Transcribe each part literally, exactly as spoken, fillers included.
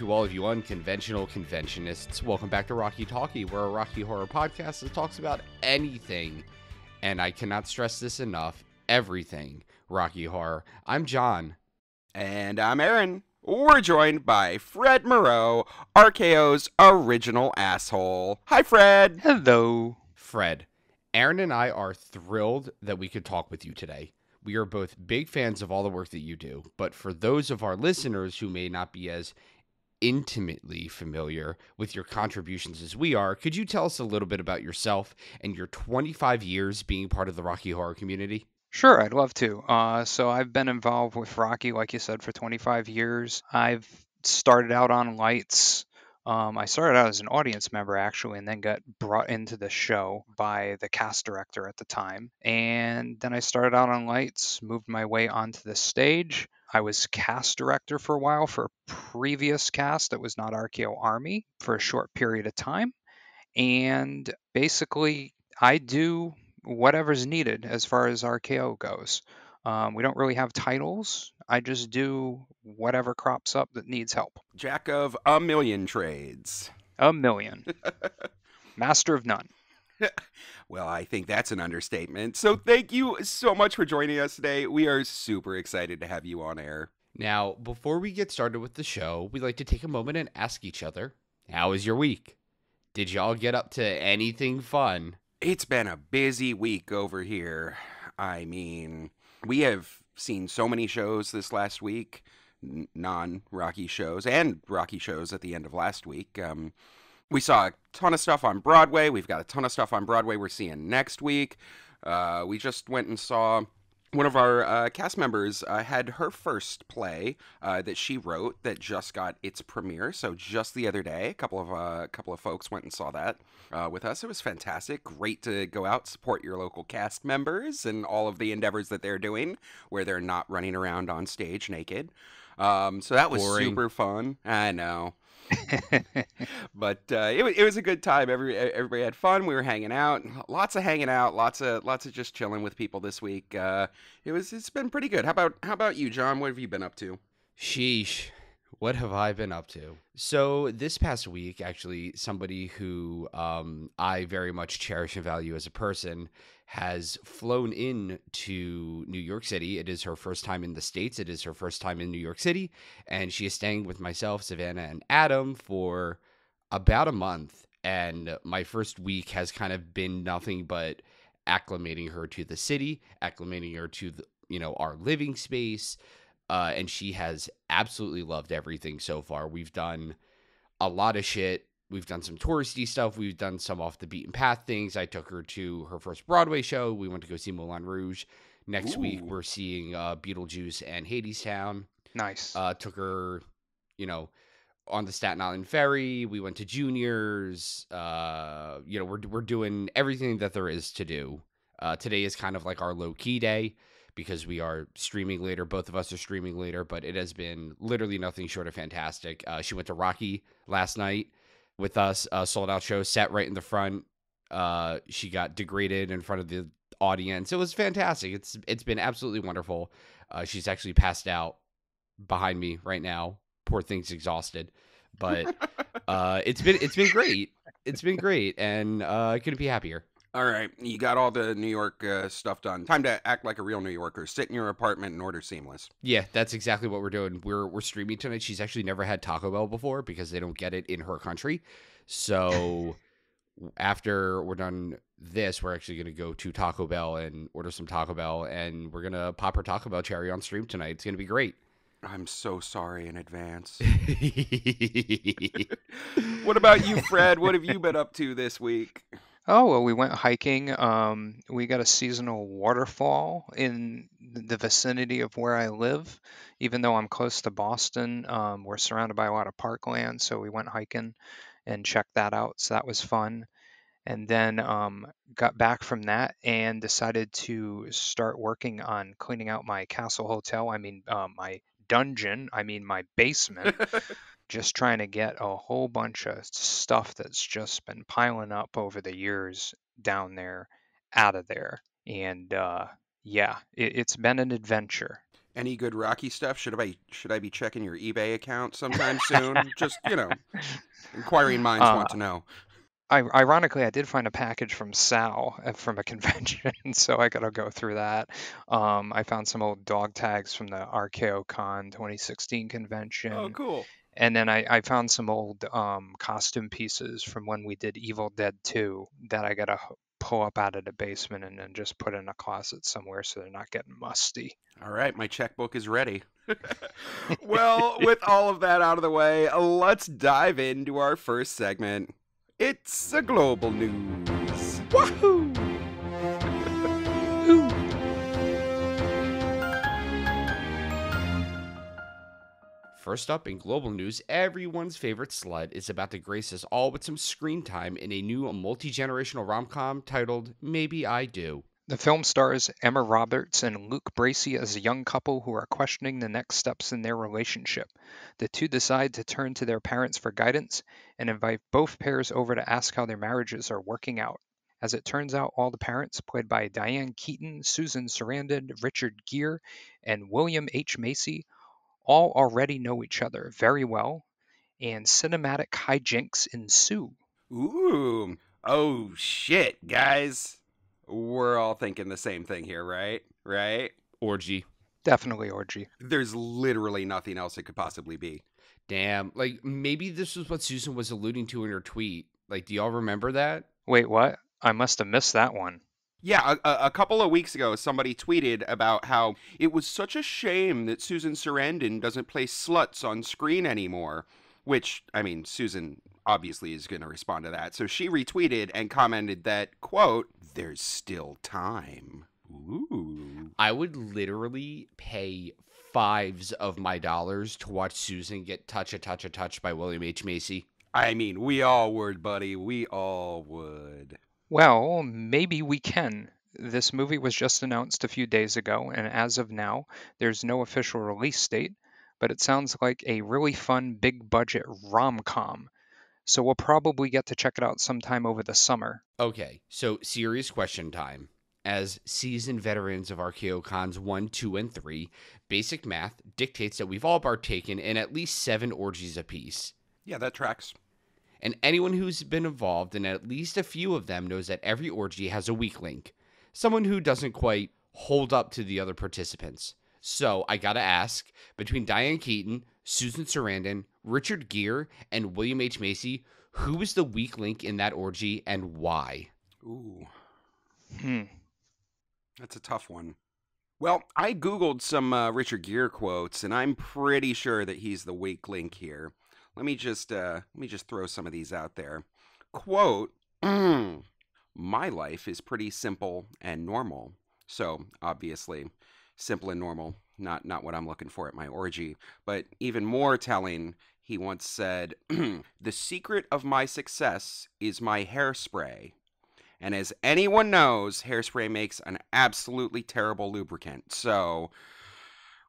to all of you unconventional conventionists. Welcome back to Rocky Talkie, where a Rocky Horror podcast that talks about anything, and I cannot stress this enough, everything Rocky Horror. I'm John. And I'm Aaron. We're joined by Fred Moreau, R K O's original asshole. Hi, Fred. Hello. Fred, Aaron and I are thrilled that we could talk with you today. We are both big fans of all the work that you do, but for those of our listeners who may not be as intimately familiar with your contributions as we are, could you tell us a little bit about yourself and your twenty-five years being part of the Rocky Horror community? Sure, I'd love to. Uh, so I've been involved with Rocky, like you said, for twenty-five years. I've started out on Lights. Um, I started out as an audience member, actually, and then got brought into the show by the cast director at the time. And then I started out on Lights, moved my way onto the stage. I was cast director for a while for a previous cast that was not R K O Army for a short period of time. And basically, I do whatever's needed as far as R K O goes. Um, we don't really have titles. I just do whatever crops up that needs help. Jack of a million trades. A million. Master of none. Well, I think that's an understatement. So thank you so much for joining us today. We are super excited to have you on air. Now, before we get started with the show, we like to take a moment and ask each other, how was your week? Did y'all get up to anything fun? It's been a busy week over here. I mean, we have seen so many shows this last week, non-Rocky shows and Rocky shows at the end of last week. Um, we saw a ton of stuff on Broadway. We've got a ton of stuff on Broadway we're seeing next week. Uh, we just went and saw one of our uh, cast members uh, had her first play uh, that she wrote that just got its premiere. So just the other day, a couple of uh, a couple of folks went and saw that uh, with us. It was fantastic. Great to go out, support your local cast members and all of the endeavors that they're doing where they're not running around on stage naked. Um, so that was boring. Super fun. I know. But uh, it, it was a good time. Every, everybody had fun. We were hanging out, lots of hanging out, lots of lots of just chilling with people this week. Uh, it was it's been pretty good. How about how about you, John? What have you been up to? Sheesh, what have I been up to? So this past week, actually, somebody who um, I very much cherish and value as a person has flown in to New York City. It is her first time in the States. It is her first time in New York City. And she is staying with myself, Savannah, and Adam for about a month. And my first week has kind of been nothing but acclimating her to the city, acclimating her to the, you know, our living space. Uh, and she has absolutely loved everything so far. We've done a lot of shit. We've done some touristy stuff. We've done some off the beaten path things. I took her to her first Broadway show. We went to go see Moulin Rouge. Next Ooh. week, we're seeing uh, Beetlejuice and Hadestown. Nice. Uh, took her, you know, on the Staten Island Ferry. We went to Juniors. Uh, you know, we're we're doing everything that there is to do. Uh, today is kind of like our low key day because we are streaming later. Both of us are streaming later, but it has been literally nothing short of fantastic. Uh, she went to Rocky last night with us, uh, sold out show, sat right in the front. Uh, she got degraded in front of the audience. It was fantastic. It's it's been absolutely wonderful. Uh, she's actually passed out behind me right now. Poor thing's exhausted, but uh, it's been it's been great. It's been great, and uh, I couldn't be happier. All right, you got all the New York uh, stuff done. Time to act like a real New Yorker. Sit in your apartment and order Seamless. Yeah, that's exactly what we're doing. We're we're streaming tonight. She's actually never had Taco Bell before because they don't get it in her country. So after we're done this, we're actually going to go to Taco Bell and order some Taco Bell, and we're going to pop her Taco Bell cherry on stream tonight. It's going to be great. I'm so sorry in advance. What about you, Fred? What have you been up to this week? Oh, well, we went hiking. Um, we got a seasonal waterfall in the vicinity of where I live. Even though I'm close to Boston, um, we're surrounded by a lot of parkland. So we went hiking and checked that out. So that was fun. And then um, got back from that and decided to start working on cleaning out my castle hotel. I mean, uh, my dungeon. I mean, my basement. Just trying to get a whole bunch of stuff that's just been piling up over the years down there, out of there. And uh, yeah, it, it's been an adventure. any good Rocky stuff? Should I should I be checking your eBay account sometime soon? Just, you know, inquiring minds uh, want to know. I, ironically, I did find a package from Sal from a convention, so I got to go through that. Um, I found some old dog tags from the R K O Con twenty sixteen convention. Oh, cool. And then I, I found some old um, costume pieces from when we did Evil Dead two that I got to pull up out of the basement and then just put in a closet somewhere so they're not getting musty. All right, my checkbook is ready. Well, with all of that out of the way, let's dive into our first segment. It's the global news. Wahoo! Ooh. First up in global news, everyone's favorite sled is about to grace us all with some screen time in a new multi-generational rom-com titled Maybe I Do. The film stars Emma Roberts and Luke Bracey as a young couple who are questioning the next steps in their relationship. The two decide to turn to their parents for guidance and invite both pairs over to ask how their marriages are working out. As it turns out, all the parents, played by Diane Keaton, Susan Sarandon, Richard Gere, and William H. Macy, all already know each other very well, and cinematic hijinks ensue. Ooh, oh shit, guys. We're all thinking the same thing here, right? Right? Orgy. Definitely orgy. There's literally nothing else it could possibly be. Damn. Like, maybe this is what Susan was alluding to in her tweet. Like, do y'all remember that? Wait, what? I must have missed that one. Yeah, a, a couple of weeks ago, somebody tweeted about how it was such a shame that Susan Sarandon doesn't play sluts on screen anymore. Which, I mean, Susan obviously is going to respond to that. So she retweeted and commented that, quote, there's still time. Ooh. I would literally pay fives of my dollars to watch Susan get touch a touch a touch by William H. Macy. I mean, we all would, buddy. We all would. Well, maybe we can. This movie was just announced a few days ago, and as of now, there's no official release date. But it sounds like a really fun, big-budget rom-com. So we'll probably get to check it out sometime over the summer. Okay, so serious question time. As seasoned veterans of RKOCons one, two, and three, basic math dictates that we've all partaken in at least seven orgies apiece. Yeah, that tracks. And anyone who's been involved in at least a few of them knows that every orgy has a weak link. Someone who doesn't quite hold up to the other participants. So, I gotta ask, between Diane Keaton, Susan Sarandon, Richard Gere, and William H. Macy, who was the weak link in that orgy and why? Ooh. Hmm. That's a tough one. Well, I Googled some uh, Richard Gere quotes, and I'm pretty sure that he's the weak link here. Let me just, uh, let me just throw some of these out there. Quote, my life is pretty simple and normal. So, obviously... simple and normal, not not what I'm looking for at my orgy. But even more telling, he once said, the secret of my success is my hairspray. And as anyone knows, hairspray makes an absolutely terrible lubricant. So,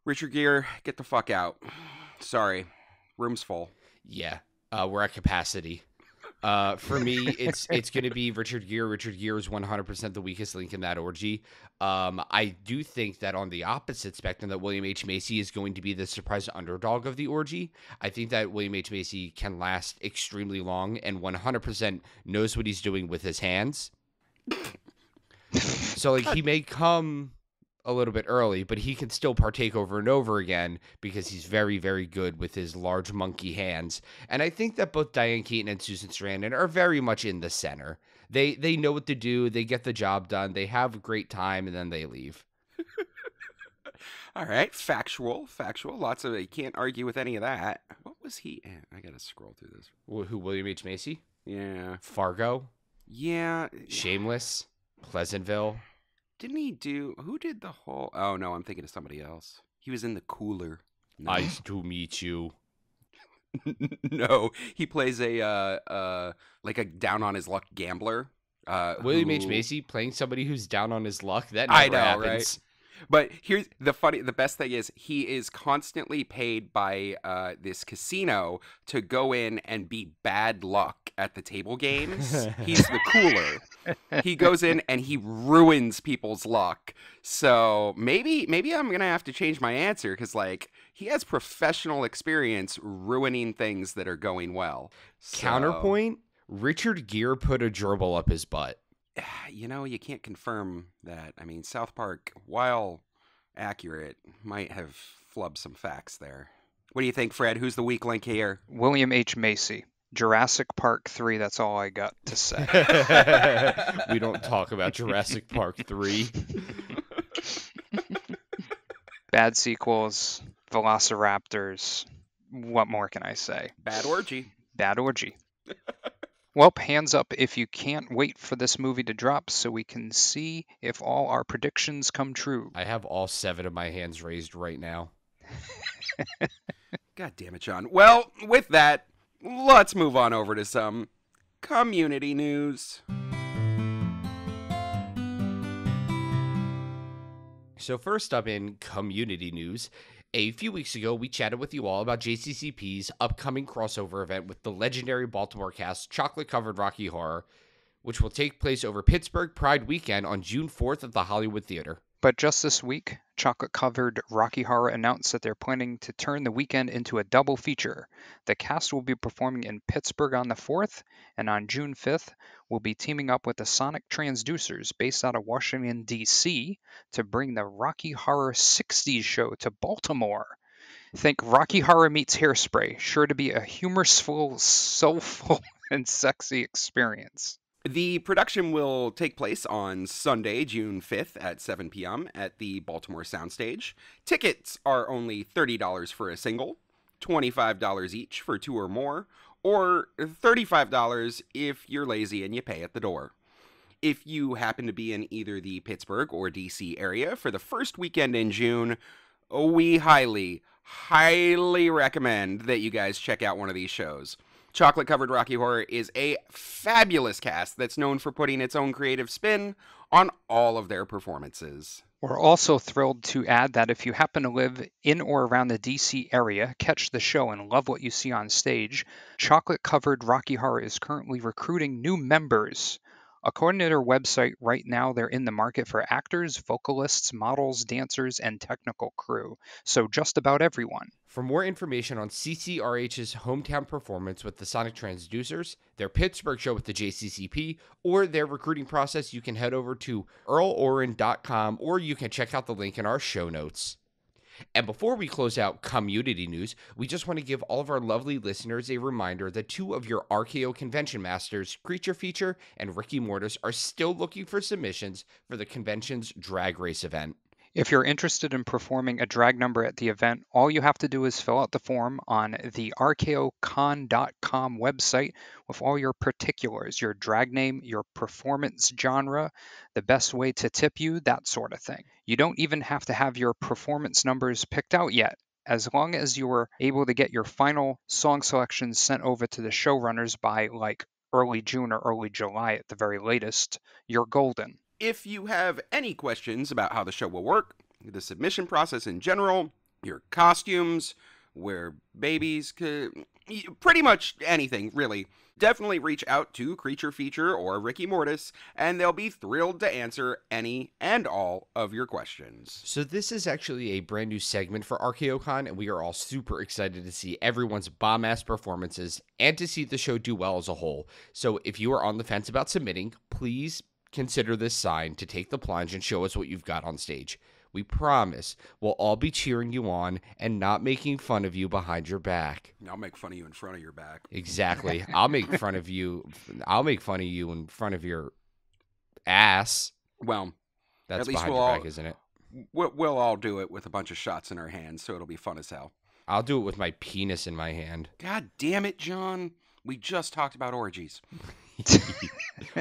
Richard Gere, get the fuck out. Sorry, room's full. Yeah, uh, we're at capacity. Uh, for me, it's it's going to be Richard Gere. Richard Gere is one hundred percent the weakest link in that orgy. Um, I do think that on the opposite spectrum that William H. Macy is going to be the surprise underdog of the orgy. I think that William H. Macy can last extremely long and one hundred percent knows what he's doing with his hands. So, like, he may come a little bit early, but he can still partake over and over again because he's very, very good with his large monkey hands. And I think that both Diane Keaton and Susan Sarandon are very much in the center. They they know what to do. They get the job done. They have a great time, and then they leave. All right. Factual. Factual. Lots of, you can't argue with any of that. What was he in? I got to scroll through this. Who, William H. Macy? Yeah. Fargo? Yeah. Shameless? Pleasantville? Didn't he do... Who did the whole... Oh, no, I'm thinking of somebody else. He was in The Cooler. No. Nice to meet you. No, he plays a, uh, uh, like a down-on-his-luck gambler. Uh, William who... H. Macy playing somebody who's down on his luck? That never I know, happens. Right? But here's the funny, the best thing is he is constantly paid by uh, this casino to go in and be bad luck at the table games. He's the cooler. He goes in and he ruins people's luck. So maybe, maybe I'm gonna have to change my answer, because like he has professional experience ruining things that are going well. So... Counterpoint: Richard Gere put a gerbil up his butt. You know, you can't confirm that. I mean, South Park, while accurate, might have flubbed some facts there. What do you think, Fred? Who's the weak link here? William H. Macy. Jurassic Park three, that's all I got to say. We don't talk about Jurassic Park three. Bad sequels, velociraptors. What more can I say? Bad orgy. Bad orgy. Well, hands up if you can't wait for this movie to drop so we can see if all our predictions come true. I have all seven of my hands raised right now. God damn it, John. Well, with that, let's move on over to some community news. So first up in community news... A few weeks ago, we chatted with you all about J C C P's upcoming crossover event with the legendary Baltimore cast Chocolate Covered Rocky Horror, which will take place over Pittsburgh Pride Weekend on June fourth at the Hollywood Theater. But just this week, Chocolate Covered Rocky Horror announced that they're planning to turn the weekend into a double feature. The cast will be performing in Pittsburgh on the fourth, and on June fifth, we'll be teaming up with the Sonic Transducers based out of Washington, D C to bring the Rocky Horror sixties show to Baltimore. Think Rocky Horror meets Hairspray, sure to be a humorful, soulful, and sexy experience. The production will take place on Sunday, June fifth at seven p m at the Baltimore Soundstage. Tickets are only thirty dollars for a single, twenty-five dollars each for two or more, or thirty-five dollars if you're lazy and you pay at the door. If you happen to be in either the Pittsburgh or D C area for the first weekend in June, we highly, highly recommend that you guys check out one of these shows. Chocolate Covered Rocky Horror is a fabulous cast that's known for putting its own creative spin on all of their performances. We're also thrilled to add that if you happen to live in or around the D C area, catch the show, and love what you see on stage, Chocolate Covered Rocky Horror is currently recruiting new members. According to their website, right now they're in the market for actors, vocalists, models, dancers, and technical crew. So just about everyone. For more information on C C R H's hometown performance with the Sonic Transducers, their Pittsburgh show with the J C C P, or their recruiting process, you can head over to earl oren dot com, or you can check out the link in our show notes. And before we close out community news, we just want to give all of our lovely listeners a reminder that two of your R K O convention masters, Creature Feature and Ricky Mortis, are still looking for submissions for the convention's drag race event. If you're interested in performing a drag number at the event, all you have to do is fill out the form on the R K O Con dot com website with all your particulars, your drag name, your performance genre, the best way to tip you, that sort of thing. You don't even have to have your performance numbers picked out yet. As long as you are able to get your final song selections sent over to the showrunners by like early June or early July at the very latest, you're golden. If you have any questions about how the show will work, the submission process in general, your costumes, where babies could, pretty much anything, really, definitely reach out to Creature Feature or Ricky Mortis, and they'll be thrilled to answer any and all of your questions. So this is actually a brand new segment for RKOCon, and we are all super excited to see everyone's bomb-ass performances and to see the show do well as a whole. So if you are on the fence about submitting, please consider this sign to take the plunge and show us what you've got on stage. We promise we'll all be cheering you on and not making fun of you behind your back. I'll make fun of you in front of your back. Exactly. I'll make fun of you. I'll make fun of you in front of your ass. Well, that's at least behind we'll your all, back, isn't it? We'll all do it with a bunch of shots in our hands, so it'll be fun as hell. I'll do it with my penis in my hand. God damn it, John. We just talked about orgies.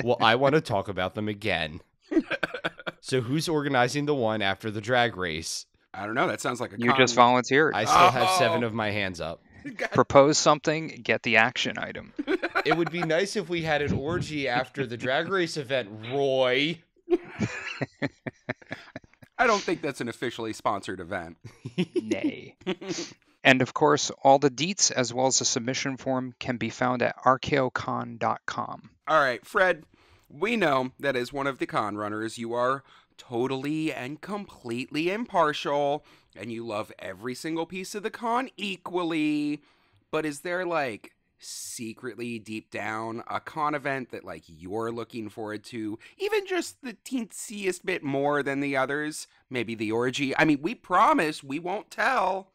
Well, I want to talk about them again. So who's organizing the one after the drag race? I don't know. That sounds like a You con. Just volunteered. I still oh. have seven of my hands up. God. Propose something, get the action item. It would be nice if we had an orgy after the drag race event, Roy. I don't think that's an officially sponsored event. Nay. And of course, all the deets as well as the submission form can be found at R K O Con dot com. All right, Fred, we know that as one of the con runners, you are totally and completely impartial, and you love every single piece of the con equally. But is there, like, secretly deep down a con event that, like, you're looking forward to even just the teensiest bit more than the others? Maybe the orgy? I mean, we promise we won't tell.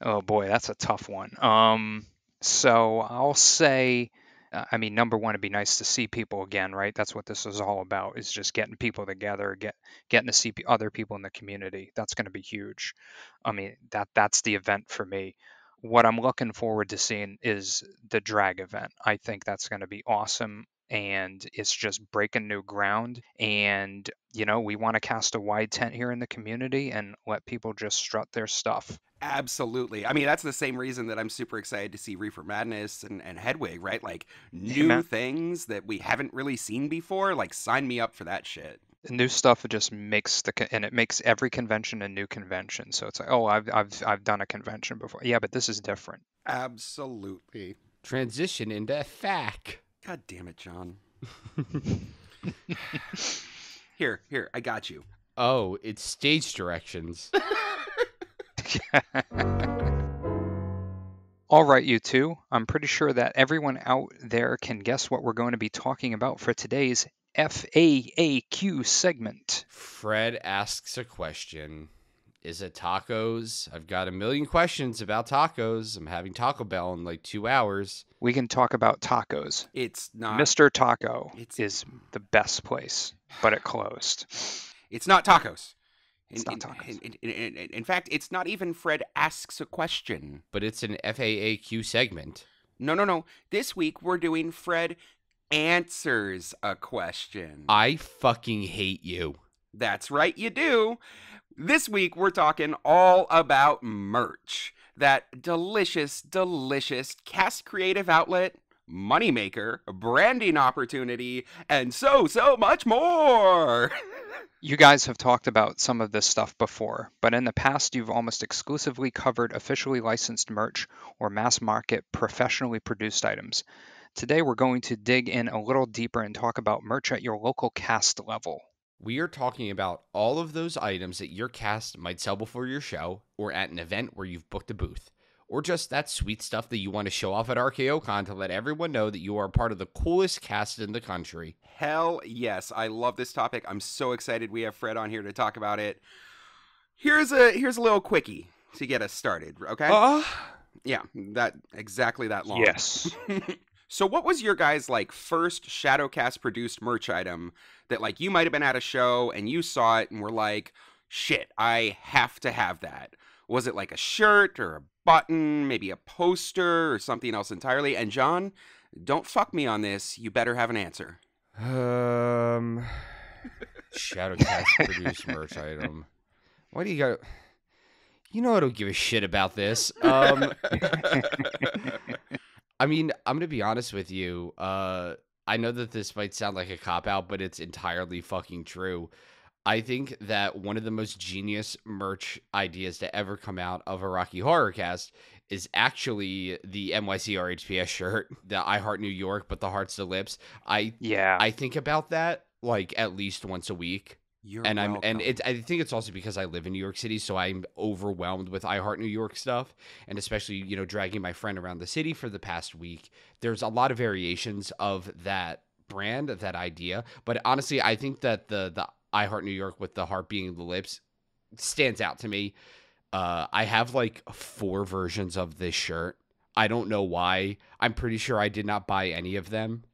Oh boy, that's a tough one. Um, so I'll say, uh, I mean, number one, it'd be nice to see people again, right? That's what this is all about, is just getting people together, get getting to see other people in the community. That's going to be huge. I mean, that that's the event for me. What I'm looking forward to seeing is the drag event. I think that's going to be awesome. And it's just breaking new ground. And, you know, we want to cast a wide tent here in the community and let people just strut their stuff. Absolutely. I mean, that's the same reason that I'm super excited to see Reefer Madness and, and Hedwig, right? Like, new Amen. Things that we haven't really seen before. Like, sign me up for that shit. New stuff just makes the, and it makes every convention a new convention. So it's like, oh, I've, I've, I've done a convention before. Yeah, but this is different. Absolutely. Transition into F A C. God damn it, John. Here, here, I got you. Oh, it's stage directions. All right, you two. I'm pretty sure that everyone out there can guess what we're going to be talking about for today's F A A Q segment. Fred asks a question. Is it tacos? I've got a million questions about tacos. I'm having Taco Bell in like two hours. We can talk about tacos. It's not. Mister Taco it's... is the best place, but it closed. It's not tacos. It's in, not tacos. In, in, in, in, in fact, it's not even Fred asks a question. But it's an F A A Q segment. No, no, no. This week we're doing Fred answers a question. I fucking hate you. That's right, you do. This week, we're talking all about merch. That delicious, delicious cast creative outlet, moneymaker, branding opportunity, and so, so much more. You guys have talked about some of this stuff before, but in the past, you've almost exclusively covered officially licensed merch or mass market professionally produced items. Today, we're going to dig in a little deeper and talk about merch at your local cast level. We are talking about all of those items that your cast might sell before your show or at an event where you've booked a booth, or just that sweet stuff that you want to show off at RKOCon to let everyone know that you are part of the coolest cast in the country. Hell yes. I love this topic. I'm so excited we have Fred on here to talk about it. Here's a here's a little quickie to get us started, okay? Uh, yeah, that exactly that long. Yes. So what was your guys' like first Shadowcast produced merch item that like you might have been at a show and you saw it and were like, shit, I have to have that? Was it like a shirt or a button, maybe a poster or something else entirely? And John, don't fuck me on this. You better have an answer. Um, Shadowcast produced merch item. Why do you got? You know I don't give a shit about this. Um. I mean, I'm going to be honest with you. Uh, I know that this might sound like a cop-out, but it's entirely fucking true. I think that one of the most genius merch ideas to ever come out of a Rocky Horror cast is actually the N Y C R H P S shirt, the I Heart New York, but the heart's the lips. I yeah. I think about that like at least once a week. You're and welcome. I'm and it's I think it's also because I live in New York City, so I'm overwhelmed with I Heart New York stuff, and especially, you know, dragging my friend around the city for the past week. There's a lot of variations of that brand, of that idea, but honestly, I think that the the I Heart New York with the heart being the lips stands out to me. Uh, I have like four versions of this shirt. I don't know why. I'm pretty sure I did not buy any of them.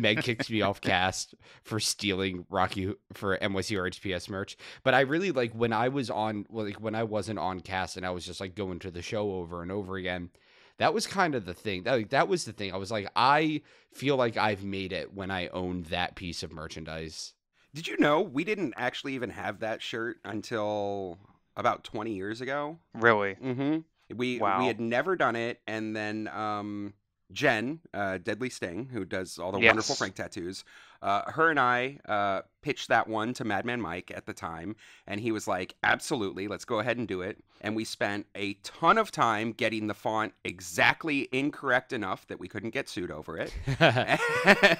Meg kicks me off cast for stealing Rocky for N Y C R H P S merch. But I really like when I was on, well, like when I wasn't on cast and I was just like going to the show over and over again. That was kind of the thing. That, like, that was the thing. I was like, I feel like I've made it when I own that piece of merchandise. Did you know we didn't actually even have that shirt until about twenty years ago? Really? Mm-hmm. We, wow. we had never done it. And then, um, Jen, uh, Deadly Sting, who does all the yes. wonderful Frank tattoos, uh, her and I uh, pitched that one to Madman Mike at the time, and he was like, absolutely, let's go ahead and do it. And we spent a ton of time getting the font exactly incorrect enough that we couldn't get sued over it.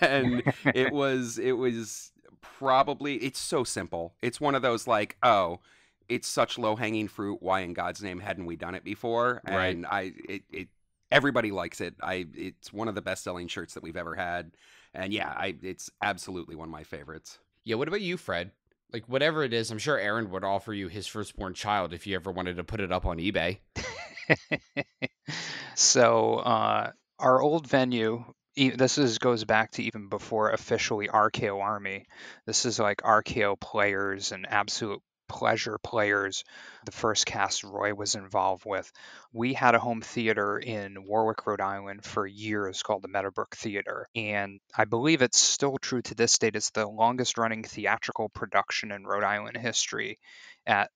And it was, it was probably, it's so simple. It's one of those like, oh, it's such low-hanging fruit. Why in God's name hadn't we done it before? Right. And I, it, it, everybody likes it. I, it's one of the best-selling shirts that we've ever had. And yeah, I, it's absolutely one of my favorites. Yeah, what about you, Fred? Like, whatever it is, I'm sure Aaron would offer you his firstborn child if you ever wanted to put it up on eBay. So, uh, our old venue, this is goes back to even before officially R K O Army. This is like R K O Players and Absolute Pleasure Players, the first cast Roy was involved with. We had a home theater in Warwick, Rhode Island for years called the Meadowbrook Theater. And I believe it's still true to this date. It's the longest running theatrical production in Rhode Island history at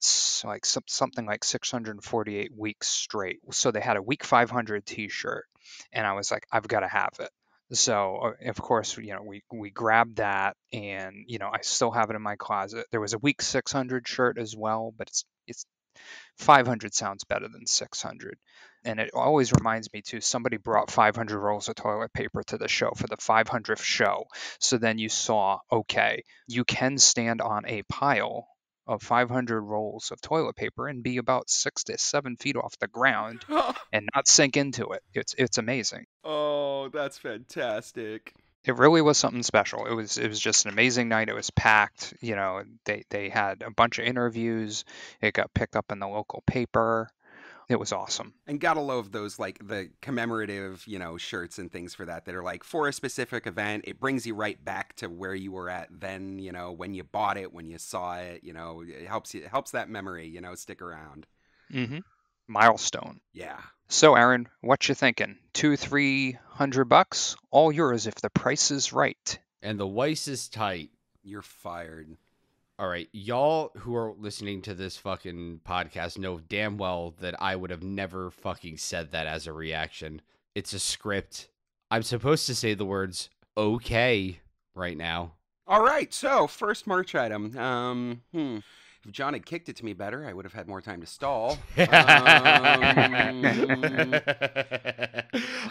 like something like six hundred forty-eight weeks straight. So they had a week five hundred t-shirt and I was like, I've got to have it. So, of course, you know, we, we grabbed that and, you know, I still have it in my closet. There was a week six hundred shirt as well, but it's, it's five hundred sounds better than six hundred. And it always reminds me, too, somebody brought five hundred rolls of toilet paper to the show for the five hundredth show. So then you saw, okay, you can stand on a pile of five hundred rolls of toilet paper and be about six to seven feet off the ground and not sink into it. It's it's amazing. Oh, that's fantastic. It really was something special. It was it was just an amazing night. It was packed. You know, they, they had a bunch of interviews. It got picked up in the local paper. It was awesome. And gotta love those, like, the commemorative, you know, shirts and things for that that are, like, for a specific event. It brings you right back to where you were at then, you know, when you bought it, when you saw it, you know. It helps you, it helps that memory, you know, stick around. Mm-hmm. Milestone. Yeah. So, Aaron, what you thinking? Two, three hundred bucks? All yours if the price is right. And the Weiss is tight. You're fired. All right, y'all who are listening to this fucking podcast know damn well that I would have never fucking said that as a reaction. It's a script. I'm supposed to say the words okay right now. All right, so first merch item. Um, hmm. If John had kicked it to me better, I would have had more time to stall. um,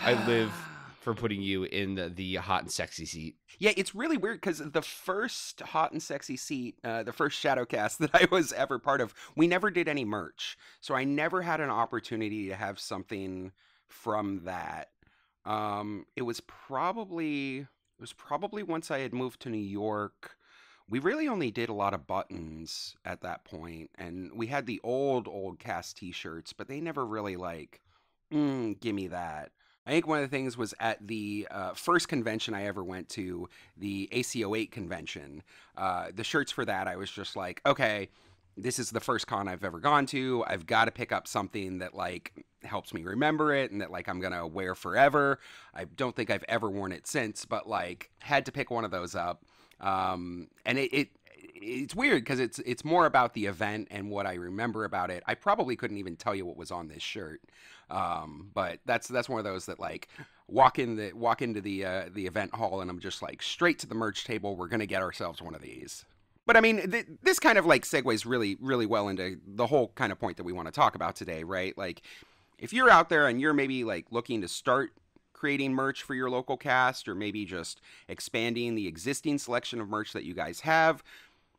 I live for putting you in the, the hot and sexy seat. Yeah, it's really weird because the first hot and sexy seat, uh, the first Shadowcast that I was ever part of, we never did any merch. So I never had an opportunity to have something from that. Um, it was probably, it was probably once I had moved to New York. We really only did a lot of buttons at that point. And we had the old, old cast t-shirts, but they never really like, mm, give me that. I think one of the things was at the uh, first convention I ever went to, the A C oh eight convention, uh, the shirts for that, I was just like, okay, this is the first con I've ever gone to. I've got to pick up something that like helps me remember it and that like I'm going to wear forever. I don't think I've ever worn it since, but like had to pick one of those up. Um, and it, it it's weird because it's, it's more about the event and what I remember about it. I probably couldn't even tell you what was on this shirt. Um, but that's, that's one of those that like walk in the, walk into the, uh, the event hall and I'm just like straight to the merch table. We're going to get ourselves one of these. But I mean, th this kind of like segues really, really well into the whole kind of point that we want to talk about today, right? Like if you're out there and you're maybe like looking to start creating merch for your local cast or maybe just expanding the existing selection of merch that you guys have,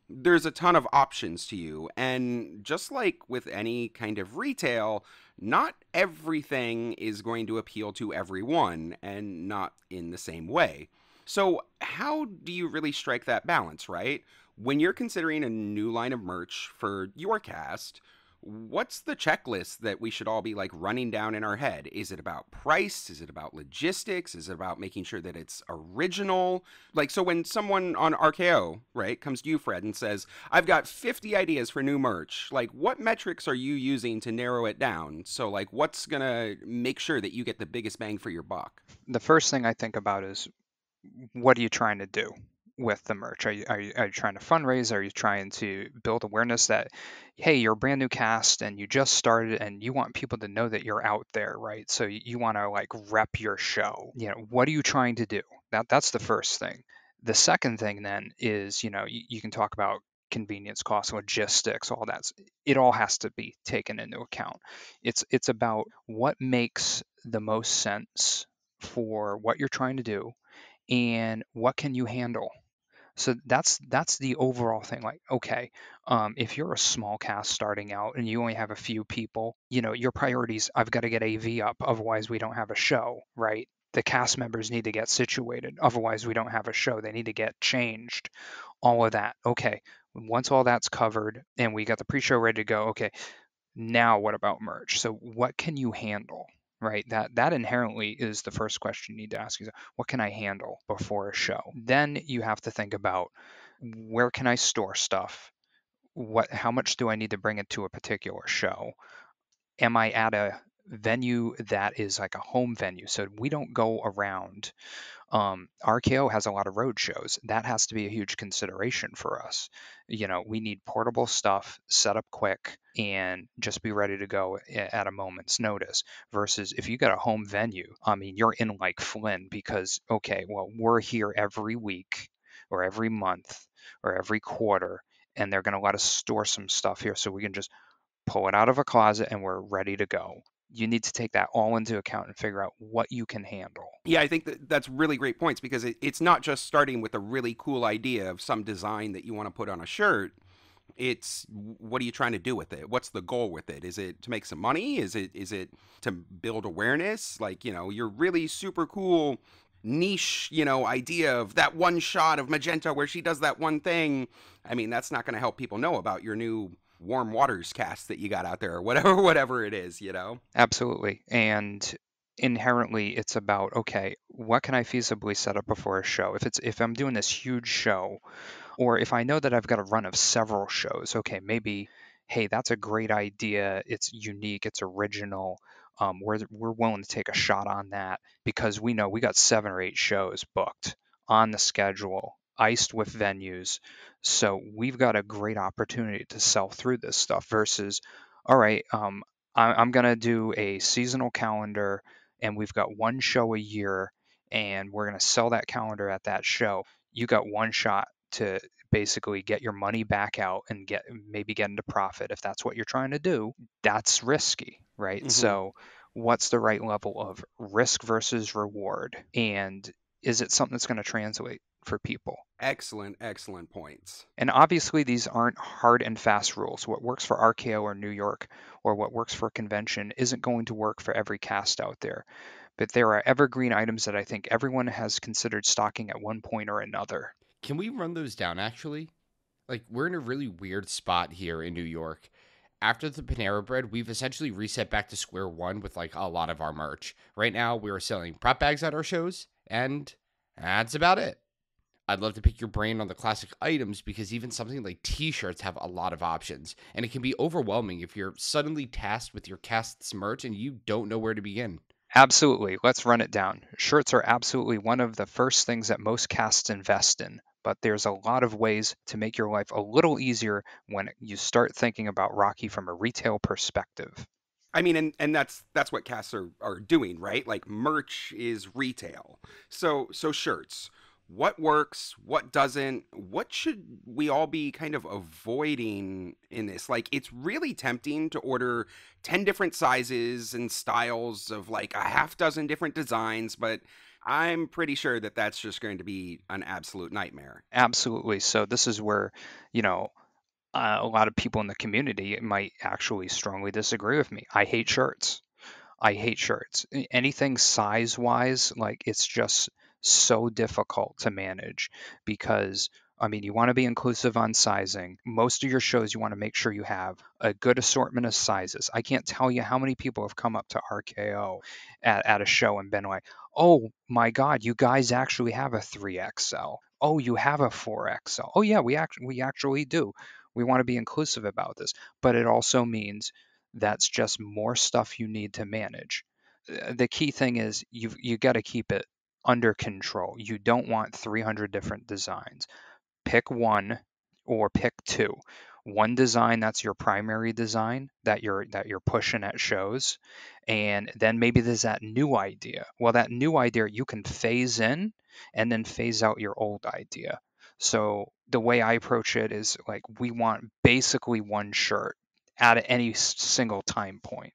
there's a ton of options to you. And just like with any kind of retail, not everything is going to appeal to everyone and not in the same way. So how do you really strike that balance, right? When you're considering a new line of merch for your cast, what's the checklist that we should all be like running down in our head? Is it about price? Is it about logistics? Is it about making sure that it's original? Like, so when someone on R K O, right, comes to you, Fred, and says, I've got fifty ideas for new merch, like what metrics are you using to narrow it down? So like, what's going to make sure that you get the biggest bang for your buck? The first thing I think about is, what are you trying to do? with the merch? Are you, are you, are you trying to fundraise? Are you trying to build awareness that, hey, you're a brand new cast and you just started and you want people to know that you're out there, right? So you, you want to like rep your show. You know, what are you trying to do? That That's the first thing. The second thing then is, you know, you, you can talk about convenience costs, logistics, all that. It all has to be taken into account. It's it's about what makes the most sense for what you're trying to do and what can you handle. So that's that's the overall thing. Like, okay, um, if you're a small cast starting out and you only have a few people, you know, your priorities, I've got to get A V up, otherwise we don't have a show, right? The cast members need to get situated, otherwise we don't have a show. They need to get changed, all of that. Okay, once all that's covered and we got the pre-show ready to go, okay, now what about merch? So what can you handle? Right, that that inherently is the first question you need to ask yourself. What can I handle before a show? Then you have to think about, where can I store stuff? What, how much do I need to bring it to a particular show? Am I at a venue that is like a home venue? So we don't go around. Um, R K O has a lot of road shows. That has to be a huge consideration for us. You know, we need portable stuff, set up quick, and just be ready to go at a moment's notice. Versus if you got a home venue, I mean, you're in like Flynn because, okay, well, we're here every week or every month or every quarter, and they're going to let us store some stuff here so we can just pull it out of a closet and we're ready to go. You need to take that all into account and figure out what you can handle. Yeah, I think that that's really great points, because it, it's not just starting with a really cool idea of some design that you want to put on a shirt. It's, what are you trying to do with it? What's the goal with it? Is it to make some money? Is it is it to build awareness? Like, you know, your really super cool niche, you know, idea of that one shot of Magenta where she does that one thing. I mean, that's not going to help people know about your new Warm Waters cast that you got out there, or whatever whatever it is, you know. Absolutely. And inherently it's about, okay, what can I feasibly set up before a show? If it's if I'm doing this huge show, or if I know that I've got a run of several shows, okay, maybe, hey, that's a great idea, it's unique, it's original, um we're we're willing to take a shot on that because we know we got seven or eight shows booked on the schedule, iced with venues, so we've got a great opportunity to sell through this stuff. Versus, all right, um, I, I'm gonna do a seasonal calendar, and we've got one show a year, and we're gonna sell that calendar at that show. You got one shot to basically get your money back out and get maybe get into profit if that's what you're trying to do. That's risky, right? Mm-hmm. So, what's the right level of risk versus reward, and is it something that's gonna translate for people? Excellent, excellent points. And obviously these aren't hard and fast rules. What works for R K O or New York or what works for a convention isn't going to work for every cast out there. But there are evergreen items that I think everyone has considered stocking at one point or another. Can we run those down actually? Like, we're in a really weird spot here in New York. After the Panera Bread, we've essentially reset back to square one with like a lot of our merch. Right now we are selling prop bags at our shows, and that's about it. I'd love to pick your brain on the classic items, because even something like t-shirts have a lot of options, and it can be overwhelming if you're suddenly tasked with your cast's merch and you don't know where to begin. Absolutely. Let's run it down. Shirts are absolutely one of the first things that most casts invest in, but there's a lot of ways to make your life a little easier when you start thinking about Rocky from a retail perspective. I mean, and, and that's that's what casts are, are doing, right? Like, merch is retail. So so shirts. What works, what doesn't, what should we all be kind of avoiding in this? Like, it's really tempting to order ten different sizes and styles of like a half dozen different designs, but I'm pretty sure that that's just going to be an absolute nightmare. Absolutely. So this is where, you know, uh, a lot of people in the community might actually strongly disagree with me. I hate shirts. I hate shirts. Anything size-wise, like, it's just so difficult to manage, because I mean, you want to be inclusive on sizing. Most of your shows, you want to make sure you have a good assortment of sizes. I can't tell you how many people have come up to R K O at, at a show and been like, oh my God, you guys actually have a three X L. Oh, you have a four X L. Oh yeah, we actually, we actually do. We want to be inclusive about this, but it also means that's just more stuff you need to manage. The key thing is you've, you got to keep it under control. You don't want three hundred different designs. Pick one or pick two. One design that's your primary design that you're that you're pushing at shows, and then maybe there's that new idea. Well, that new idea you can phase in and then phase out your old idea. So the way I approach it is like we want basically one shirt at any single time point.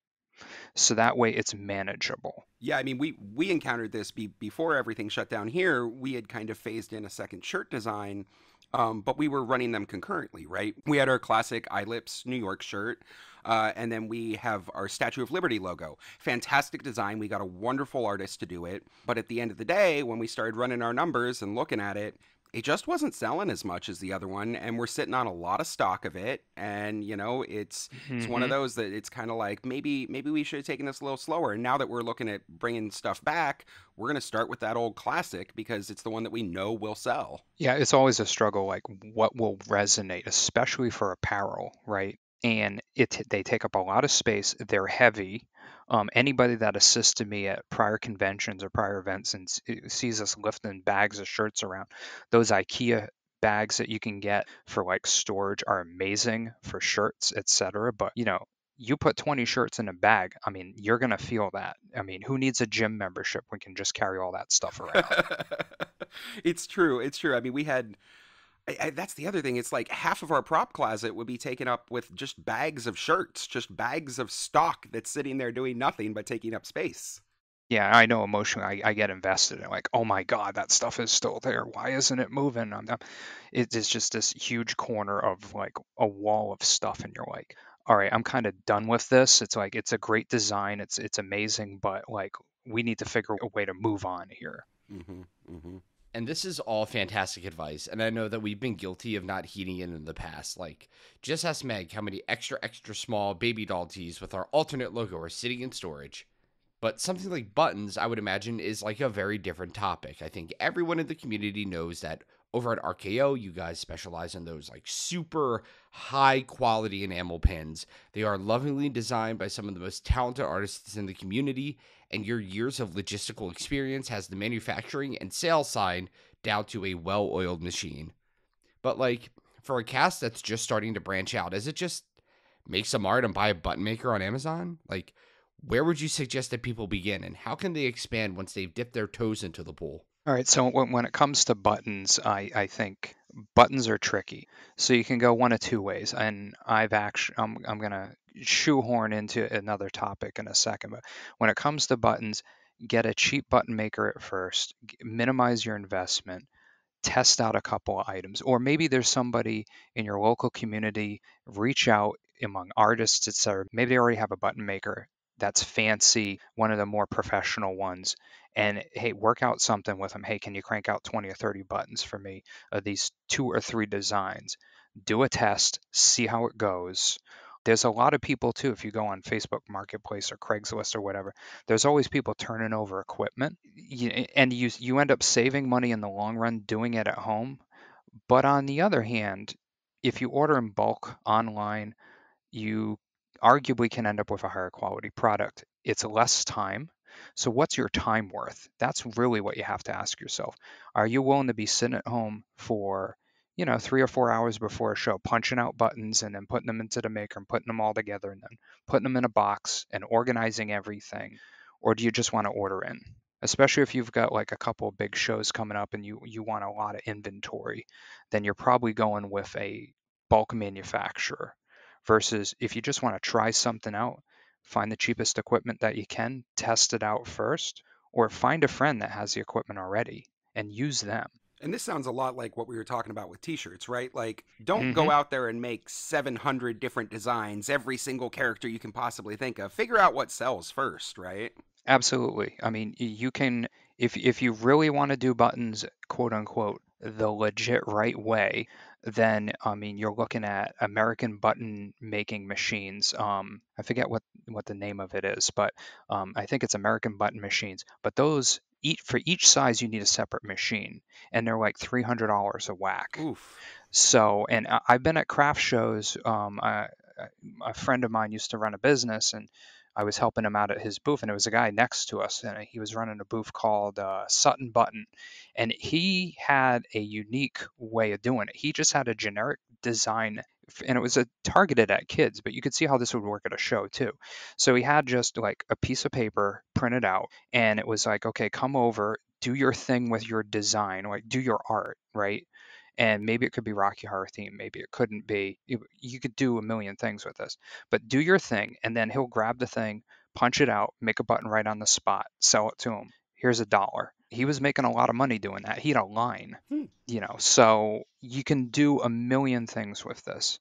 So that way it's manageable. Yeah, I mean, we, we encountered this be, before everything shut down here. We had kind of phased in a second shirt design, um, but we were running them concurrently, right? We had our classic iLips New York shirt, uh, and then we have our Statue of Liberty logo. Fantastic design. We got a wonderful artist to do it. But at the end of the day, when we started running our numbers and looking at it, it just wasn't selling as much as the other one, and we're sitting on a lot of stock of it. And, you know, it's mm-hmm. it's one of those that it's kind of like, maybe maybe we should have taken this a little slower. And now that we're looking at bringing stuff back, we're going to start with that old classic because it's the one that we know will sell. Yeah, it's always a struggle, like what will resonate, especially for apparel, right? And it they take up a lot of space. They're heavy. Um, anybody that assisted me at prior conventions or prior events and sees us lifting bags of shirts around, those IKEA bags that you can get for like storage are amazing for shirts, et cetera. But, you know, you put twenty shirts in a bag, I mean, you're going to feel that. I mean, who needs a gym membership? We can just carry all that stuff around. It's true. It's true. I mean, we had... I, I, that's the other thing. It's like half of our prop closet would be taken up with just bags of shirts, just bags of stock that's sitting there doing nothing but taking up space. Yeah, I know emotionally I, I get invested in like, oh my God, that stuff is still there. Why isn't it moving? I'm, I'm, it is just this huge corner of like a wall of stuff. And you're like, all right, I'm kind of done with this. It's like, it's a great design. It's, it's amazing, but like, we need to figure a way to move on here. Mm-hmm, mm-hmm. And this is all fantastic advice, and I know that we've been guilty of not heeding it in the past. Like, just ask Meg how many extra, extra small baby doll tees with our alternate logo are sitting in storage. But something like buttons, I would imagine, is like a very different topic. I think everyone in the community knows that over at R K O, you guys specialize in those like super high-quality enamel pins. They are lovingly designed by some of the most talented artists in the community, and your years of logistical experience has the manufacturing and sales side down to a well-oiled machine. But like, for a cast that's just starting to branch out, is it just make some art and buy a button maker on Amazon? Like, where would you suggest that people begin, and how can they expand once they've dipped their toes into the pool? All right, so when, when it comes to buttons, I, I think buttons are tricky. So you can go one of two ways, and I've actually, I'm, I'm going to shoehorn into another topic in a second, but when it comes to buttons, get a cheap button maker at first, minimize your investment, test out a couple of items, or maybe there's somebody in your local community, reach out among artists, et cetera. Maybe they already have a button maker that's fancy, one of the more professional ones, and hey, work out something with them. Hey, can you crank out twenty or thirty buttons for me of these two or three designs? Do a test, see how it goes. There's a lot of people too, if you go on Facebook Marketplace or Craigslist or whatever, there's always people turning over equipment, and you you end up saving money in the long run doing it at home. But on the other hand, if you order in bulk online, you arguably can end up with a higher quality product. It's less time. So what's your time worth? That's really what you have to ask yourself. Are you willing to be sitting at home for, you know, three or four hours before a show, punching out buttons and then putting them into the maker and putting them all together and then putting them in a box and organizing everything? Or do you just want to order in? Especially if you've got like a couple of big shows coming up and you, you want a lot of inventory, then you're probably going with a bulk manufacturer. Versus if you just want to try something out, find the cheapest equipment that you can, test it out first, or find a friend that has the equipment already and use them. And this sounds a lot like what we were talking about with t-shirts, right? Like, don't mm-hmm. go out there and make seven hundred different designs, every single character you can possibly think of. Figure out what sells first, right? Absolutely. I mean, you can, if, if you really want to do buttons, quote unquote, the legit right way, then, I mean, you're looking at American button making machines. Um, I forget what, what the name of it is, but um, I think it's American button machines. But those, each, for each size, you need a separate machine. And they're like three hundred dollars a whack. Oof. So, and I, I've been at craft shows. Um, I, a friend of mine used to run a business, and I was helping him out at his booth, and it was a guy next to us, and he was running a booth called uh, Sutton Button, and he had a unique way of doing it. He just had a generic design, and it was a, targeted at kids, but you could see how this would work at a show too. So he had just like a piece of paper printed out, and it was like, okay, come over, do your thing with your design, like do your art, right? And maybe it could be Rocky Horror theme. Maybe it couldn't be. You could do a million things with this. But do your thing, and then he'll grab the thing, punch it out, make a button right on the spot, sell it to him. Here's a dollar. He was making a lot of money doing that. He had a line, hmm. you know. So you can do a million things with this.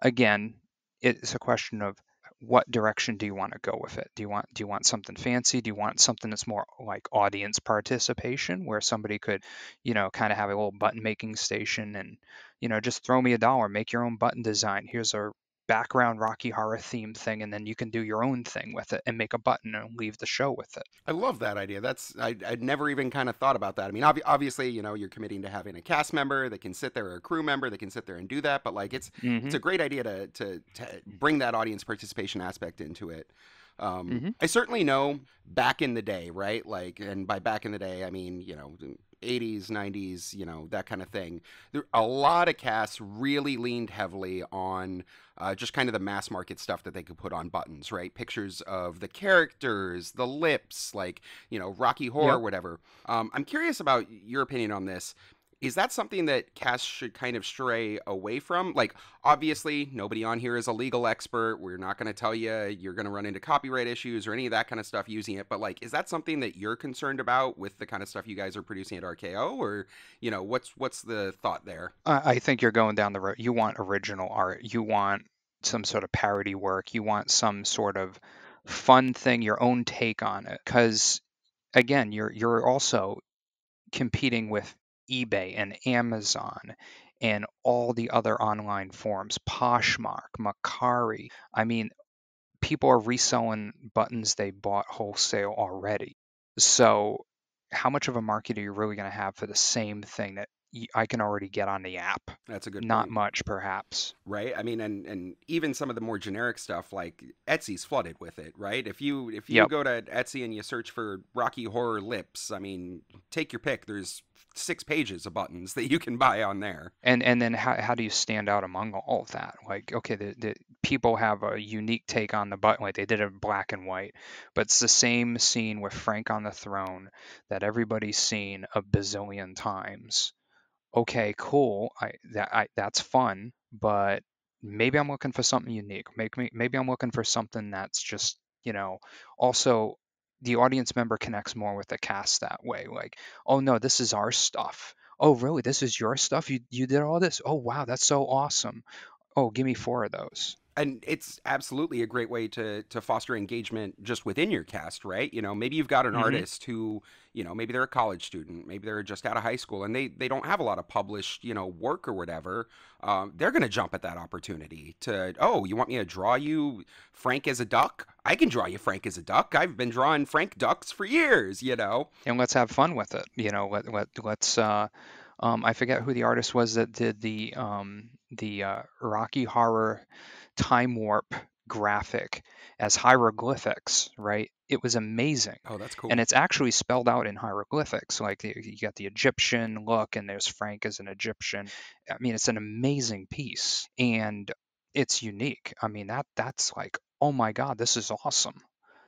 Again, it's a question of what direction do you want to go with it? Do you want do you want something fancy? Do you want something that's more like audience participation, where somebody could, you know, kind of have a little button making station and, you know, just throw me a dollar, make your own button design. Here's a background Rocky Horror theme thing, and then you can do your own thing with it and make a button and leave the show with it. I love that idea. That's I, I'd never even kind of thought about that. I mean, ob obviously, you know, you're committing to having a cast member that can sit there, or a crew member that can sit there and do that. But like, it's mm-hmm. it's a great idea to, to to bring that audience participation aspect into it. Um, mm-hmm. I certainly know back in the day, right? Like, and by back in the day, I mean, you know, eighties, nineties, you know, that kind of thing. There, a lot of casts really leaned heavily on uh, just kind of the mass market stuff that they could put on buttons, right? Pictures of the characters, the lips, like, you know, Rocky Horror, yep. whatever. Um, I'm curious about your opinion on this. Is that something that casts should kind of stray away from? Like, obviously, nobody on here is a legal expert. We're not going to tell you you're going to run into copyright issues or any of that kind of stuff using it. But, like, is that something that you're concerned about with the kind of stuff you guys are producing at R K O? Or, you know, what's what's the thought there? I think you're going down the road. You want original art. You want some sort of parody work. You want some sort of fun thing, your own take on it. Because, again, you're you're also competing with eBay and Amazon and all the other online forums, Poshmark, Mercari. I mean, people are reselling buttons they bought wholesale already. So how much of a market are you really going to have for the same thing that I can already get on the app? That's a good point. Not much, perhaps. Right. I mean, and, and even some of the more generic stuff, like Etsy's flooded with it, right? If you if you yep. go to Etsy and you search for Rocky Horror lips, I mean, take your pick. There's six pages of buttons that you can buy on there. And and then how, how do you stand out among all of that? Like, okay, the, the people have a unique take on the button, like they did it in black and white, but it's the same scene with Frank on the throne that everybody's seen a bazillion times. Okay, cool. I that I that's fun, but maybe I'm looking for something unique. Make me maybe I'm looking for something that's just, you know, also the audience member connects more with the cast that way. Like, oh no, this is our stuff. Oh really? This is your stuff? You you did all this? Oh wow, that's so awesome. Oh, give me four of those. And it's absolutely a great way to to foster engagement just within your cast, right? You know, maybe you've got an mm-hmm. artist who, you know, maybe they're a college student, maybe they're just out of high school, and they they don't have a lot of published, you know, work or whatever. Um, they're going to jump at that opportunity to, oh, you want me to draw you Frank as a duck? I can draw you Frank as a duck. I've been drawing Frank ducks for years, you know. And let's have fun with it, you know. Let let let's. Uh, um, I forget who the artist was that did the um the uh, Rocky Horror Time Warp graphic as hieroglyphics, right? It was amazing. Oh, that's cool. And it's actually spelled out in hieroglyphics. Like, you got the Egyptian look, and there's Frank as an Egyptian. I mean, it's an amazing piece, and it's unique. I mean, that that's like, oh my God, this is awesome.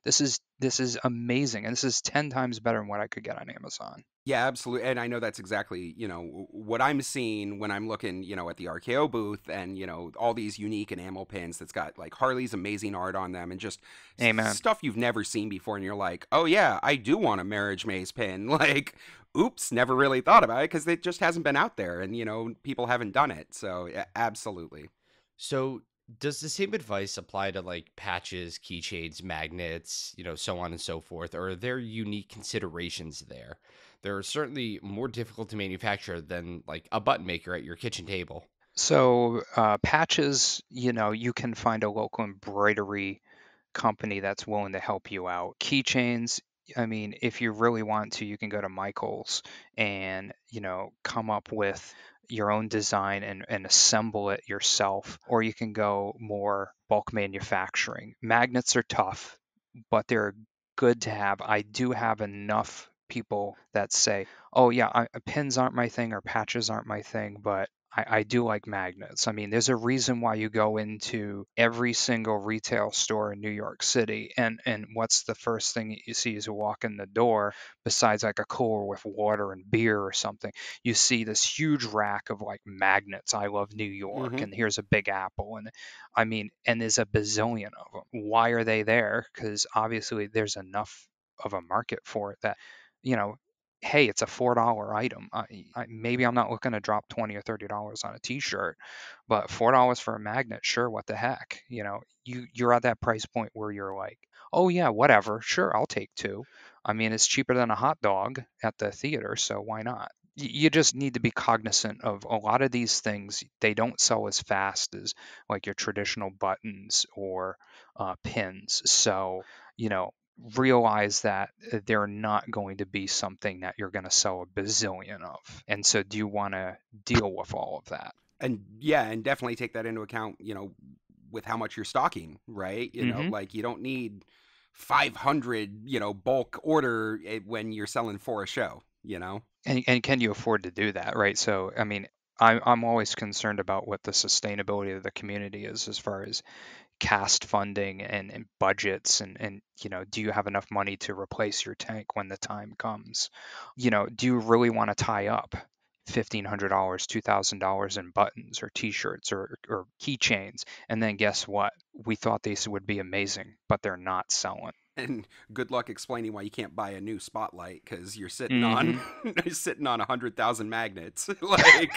This is this is amazing, and this is ten times better than what I could get on Amazon. Yeah, absolutely. And I know that's exactly, you know, what I'm seeing when I'm looking, you know, at the R K O booth and, you know, all these unique enamel pins that's got like Harley's amazing art on them and just Amen. Stuff you've never seen before. And you're like, oh yeah, I do want a Marriage Maze pin. Like, oops, never really thought about it because it just hasn't been out there and, you know, people haven't done it. So yeah, absolutely. So does the same advice apply to like patches, keychains, magnets, you know, so on and so forth? Or are there unique considerations there? They're certainly more difficult to manufacture than like a button maker at your kitchen table. So uh, patches, you know, you can find a local embroidery company that's willing to help you out. Keychains, I mean, if you really want to, you can go to Michael's and, you know, come up with your own design and, and assemble it yourself, or you can go more bulk manufacturing. Magnets are tough. but they're good to have. I do have enough people that say, oh yeah, I, pins aren't my thing or patches aren't my thing, but I, I do like magnets. I mean, there's a reason why you go into every single retail store in New York City, and, and what's the first thing you see as you walk in the door, besides like a cooler with water and beer or something, you see this huge rack of like magnets. I love New York, mm-hmm. and here's a Big Apple. And I mean, and there's a bazillion of them. Why are they there? Because obviously there's enough of a market for it that, you know, hey, it's a four dollar item. I, I, maybe I'm not looking to drop twenty or thirty dollars on a t-shirt, but four dollars for a magnet, sure, what the heck? You know, you, you're at that price point where you're like, oh yeah, whatever, sure, I'll take two. I mean, it's cheaper than a hot dog at the theater, so why not? You just need to be cognizant of a lot of these things. They don't sell as fast as like your traditional buttons or uh, pins. So, you know, realize that they're not going to be something that you're going to sell a bazillion of. And so do you want to deal with all of that? And yeah, and definitely take that into account, you know, with how much you're stocking, right? You mm-hmm. know, like you don't need five hundred, you know, bulk order when you're selling for a show, you know? And, and can you afford to do that, right? So, I mean, I, I'm always concerned about what the sustainability of the community is as far as cast funding and, and budgets and, and, you know, do you have enough money to replace your tank when the time comes? You know, do you really want to tie up fifteen hundred dollars, two thousand dollars in buttons or t-shirts or, or keychains? And then guess what? We thought these would be amazing, but they're not selling. And good luck explaining why you can't buy a new spotlight because you're sitting mm-hmm. on you're sitting on a hundred thousand magnets. Like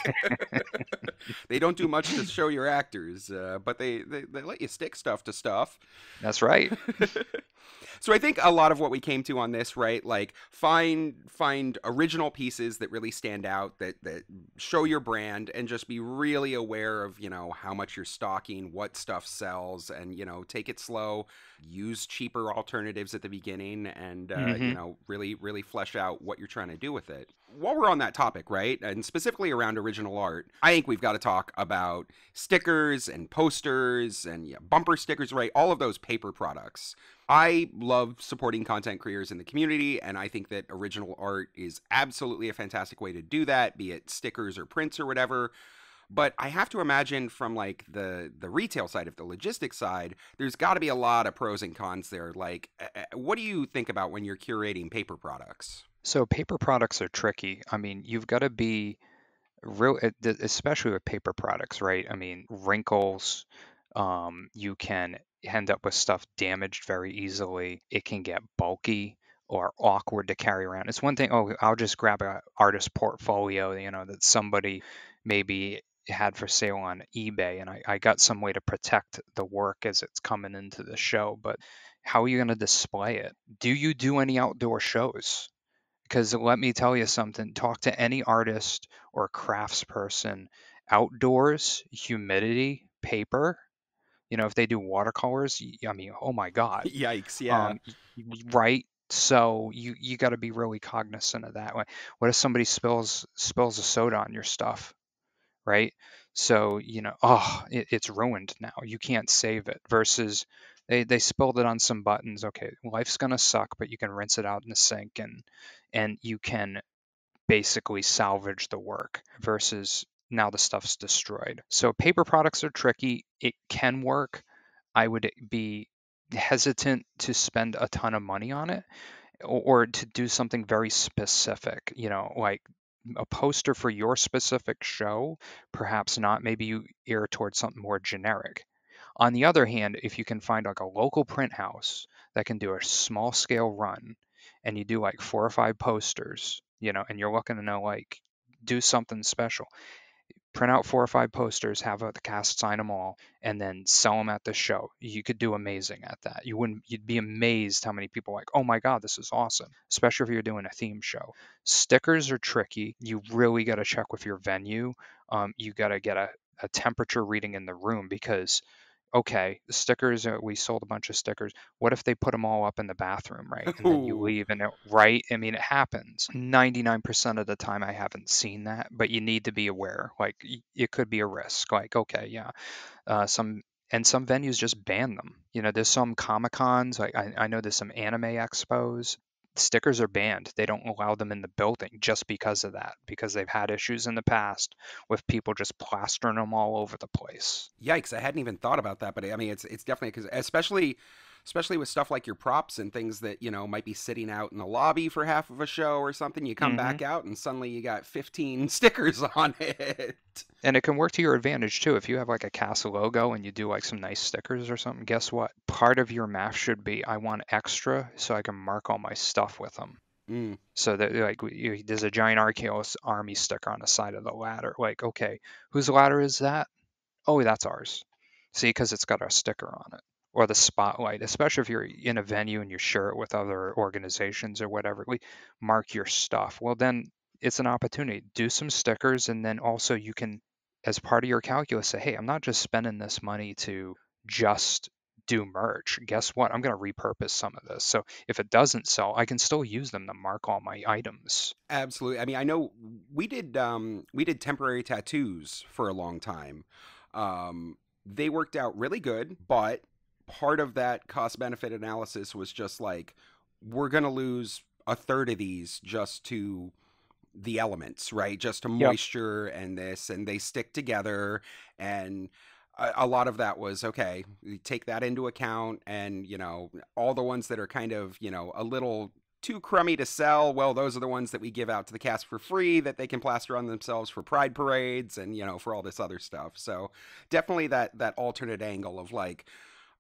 they don't do much to show your actors, uh, but they, they they let you stick stuff to stuff. That's right. So I think a lot of what we came to on this, right? Like find find original pieces that really stand out, that that show your brand, and just be really aware of, you know, how much you're stocking, what stuff sells, and, you know, take it slow, use cheaper alternatives at the beginning, and uh, mm-hmm. you know, really really flesh out what you're trying to do with it. While we're on that topic, right? And specifically around original art, I think we've got to talk about stickers and posters and yeah, bumper stickers, right? All of those paper products. I love supporting content creators in the community, and I think that original art is absolutely a fantastic way to do that, be it stickers or prints or whatever. But I have to imagine from like the, the retail side of the logistics side, there's got to be a lot of pros and cons there. Like, what do you think about when you're curating paper products? So paper products are tricky. I mean, you've got to be real, especially with paper products, right? I mean, wrinkles, um, you can end up with stuff damaged very easily. It can get bulky or awkward to carry around. It's one thing, oh, I'll just grab an artist portfolio, you know, that somebody maybe had for sale on eBay, and I, I got some way to protect the work as it's coming into the show. But how are you going to display it? Do you do any outdoor shows? Because let me tell you something, talk to any artist or craftsperson, outdoors, humidity, paper, you know, if they do watercolors, I mean, oh my God. Yikes. Yeah. Um, right. So you, you got to be really cognizant of that. What if somebody spills, spills a soda on your stuff? Right. So, you know, oh, it, it's ruined now. You can't save it versus they, they spilled it on some buttons. Okay. Life's going to suck, but you can rinse it out in the sink and, and you can basically salvage the work versus now the stuff's destroyed. So paper products are tricky. It can work. I would be hesitant to spend a ton of money on it or, or to do something very specific, you know, like a poster for your specific show, perhaps not. Maybe you err towards something more generic. On the other hand, if you can find like a local print house that can do a small scale run and you do like four or five posters, you know, and you're looking to know, like, do something special. Print out four or five posters, have the cast sign them all, and then sell them at the show. You could do amazing at that. You wouldn't, you'd be amazed how many people are like, oh my God, this is awesome, especially if you're doing a theme show. Stickers are tricky. You really got to check with your venue. Um, you got to get a, a temperature reading in the room because, okay, the stickers, uh, we sold a bunch of stickers. What if they put them all up in the bathroom, right? And then you leave and it, right? I mean, it happens. ninety-nine percent of the time I haven't seen that, but you need to be aware. Like, it could be a risk. Like, okay, yeah. Uh, some And some venues just ban them. You know, there's some Comic-Cons. I, I, I know there's some anime expos. Stickers are banned. They don't allow them in the building just because of that, because they've had issues in the past with people just plastering them all over the place. Yikes. I hadn't even thought about that, but I mean, it's it's definitely, because especially especially with stuff like your props and things that, you know, might be sitting out in the lobby for half of a show or something, you come mm-hmm. back out and suddenly you got fifteen stickers on it. And it can work to your advantage too. If you have like a cast logo and you do like some nice stickers or something, guess what? Part of your math should be, I want extra so I can mark all my stuff with them. Mm. So that like you, there's a giant R K O Army sticker on the side of the ladder. Like, okay, whose ladder is that? Oh, that's ours. See, because it's got our sticker on it. Or the spotlight, especially if you're in a venue and you share it with other organizations or whatever, we mark your stuff. Well, then it's an opportunity. Do some stickers, and then also you can, as part of your calculus, say, hey, I'm not just spending this money to just do merch. Guess what? I'm going to repurpose some of this. So if it doesn't sell, I can still use them to mark all my items. Absolutely. I mean, I know we did um, we did temporary tattoos for a long time. Um, they worked out really good, but part of that cost benefit analysis was just like, we're going to lose a third of these just to the elements, right? Just to moisture yep. and this, and they stick together. And a, a lot of that was, okay, take that into account. And, you know, all the ones that are kind of, you know, a little too crummy to sell, well, those are the ones that we give out to the cast for free that they can plaster on themselves for pride parades and, you know, for all this other stuff. So definitely that, that alternate angle of like,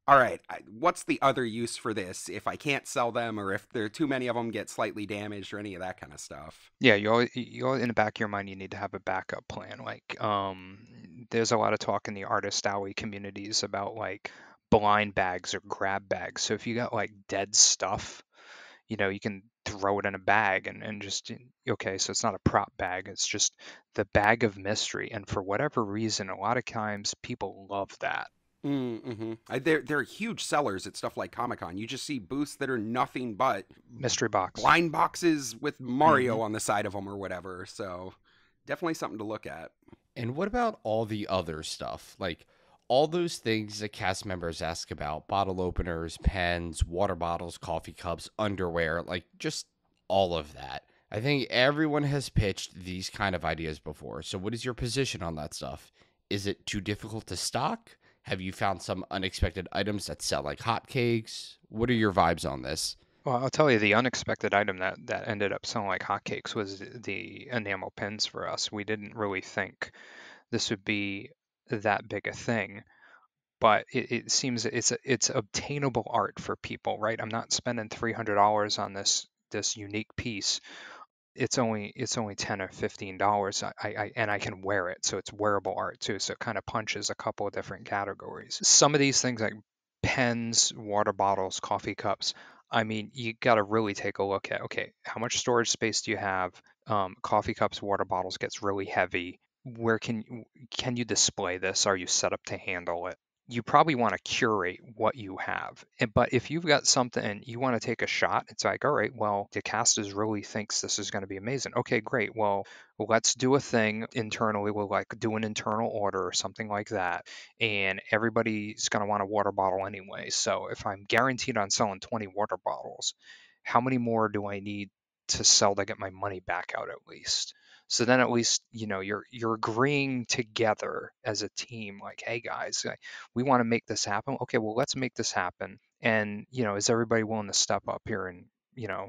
all right, what's the other use for this if I can't sell them, or if there are too many of them get slightly damaged or any of that kind of stuff? Yeah, you always, you always, in the back of your mind, you need to have a backup plan. Like, um, there's a lot of talk in the artist alley communities about like blind bags or grab bags. So if you got like dead stuff, you know, you can throw it in a bag and, and just, okay, so it's not a prop bag. It's just the bag of mystery. And for whatever reason, a lot of times people love that. Mm-hmm. I, they're, they're huge sellers at stuff like Comic-Con. You just see booths that are nothing but mystery box, blind boxes with Mario mm-hmm. on the side of them or whatever. So definitely something to look at. And what about all the other stuff? Like all those things that cast members ask about, bottle openers, pens, water bottles, coffee cups, underwear, like just all of that. I think everyone has pitched these kind of ideas before. So what is your position on that stuff? Is it too difficult to stock? Have you found some unexpected items that sell like hotcakes? What are your vibes on this? Well, I'll tell you, the unexpected item that, that ended up selling like hotcakes was the enamel pins for us. We didn't really think this would be that big a thing, but it, it seems it's it's obtainable art for people, right? I'm not spending three hundred dollars on this this unique piece. It's only it's only ten or fifteen dollars, I, I and I can wear it, so it's wearable art too. So it kind of punches a couple of different categories. Some of these things like pens, water bottles, coffee cups. I mean, you got to really take a look at, okay, how much storage space do you have? Um, coffee cups, water bottles gets really heavy. Where can can you display this? Are you set up to handle it? You probably want to curate what you have. But if you've got something and you want to take a shot, it's like, all right, well, the casters really thinks this is going to be amazing. Okay, great. Well, let's do a thing internally. We'll like do an internal order or something like that. And everybody's going to want a water bottle anyway. So if I'm guaranteed on selling twenty water bottles, how many more do I need to sell to get my money back out at least? So then at least, you know, you're you're agreeing together as a team, like, hey, guys, we want to make this happen. Okay, well, let's make this happen. And, you know, is everybody willing to step up here and, you know,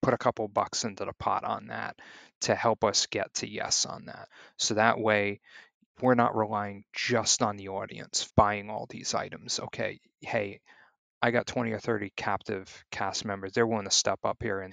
put a couple bucks into the pot on that to help us get to yes on that? So that way we're not relying just on the audience buying all these items. Okay, hey, I got twenty or thirty captive cast members. They're willing to step up here and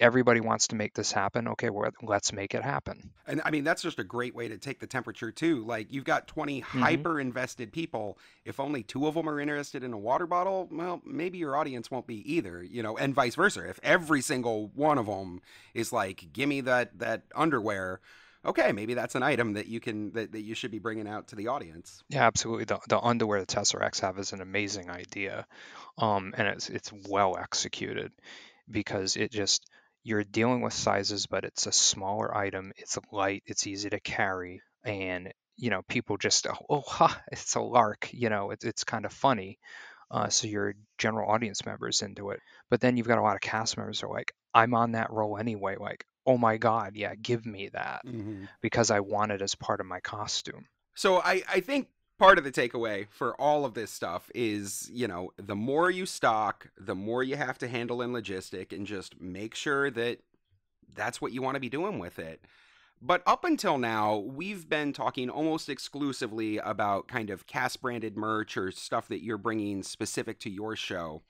everybody wants to make this happen. Okay, well, let's make it happen. And I mean, that's just a great way to take the temperature too. Like you've got twenty mm-hmm. hyper invested people. If only two of them are interested in a water bottle, well, maybe your audience won't be either, you know, and vice versa. If every single one of them is like, give me that, that underwear. Okay, maybe that's an item that you can that, that you should be bringing out to the audience. Yeah, absolutely. The, the underwear the Tesseracts have is an amazing idea. Um, and it's, it's well executed because it just, you're dealing with sizes, but it's a smaller item. It's light. It's easy to carry. And, you know, people just, oh, ha, it's a lark. You know, it, it's kind of funny. uh, so your general audience members into it. But then you've got a lot of cast members who are like, I'm on that role anyway. Like, oh my God, yeah, give me that mm-hmm. because I want it as part of my costume. So I, I think part of the takeaway for all of this stuff is, you know, the more you stock, the more you have to handle in logistic and just make sure that that's what you want to be doing with it. But up until now, we've been talking almost exclusively about kind of cast branded merch or stuff that you're bringing specific to your show.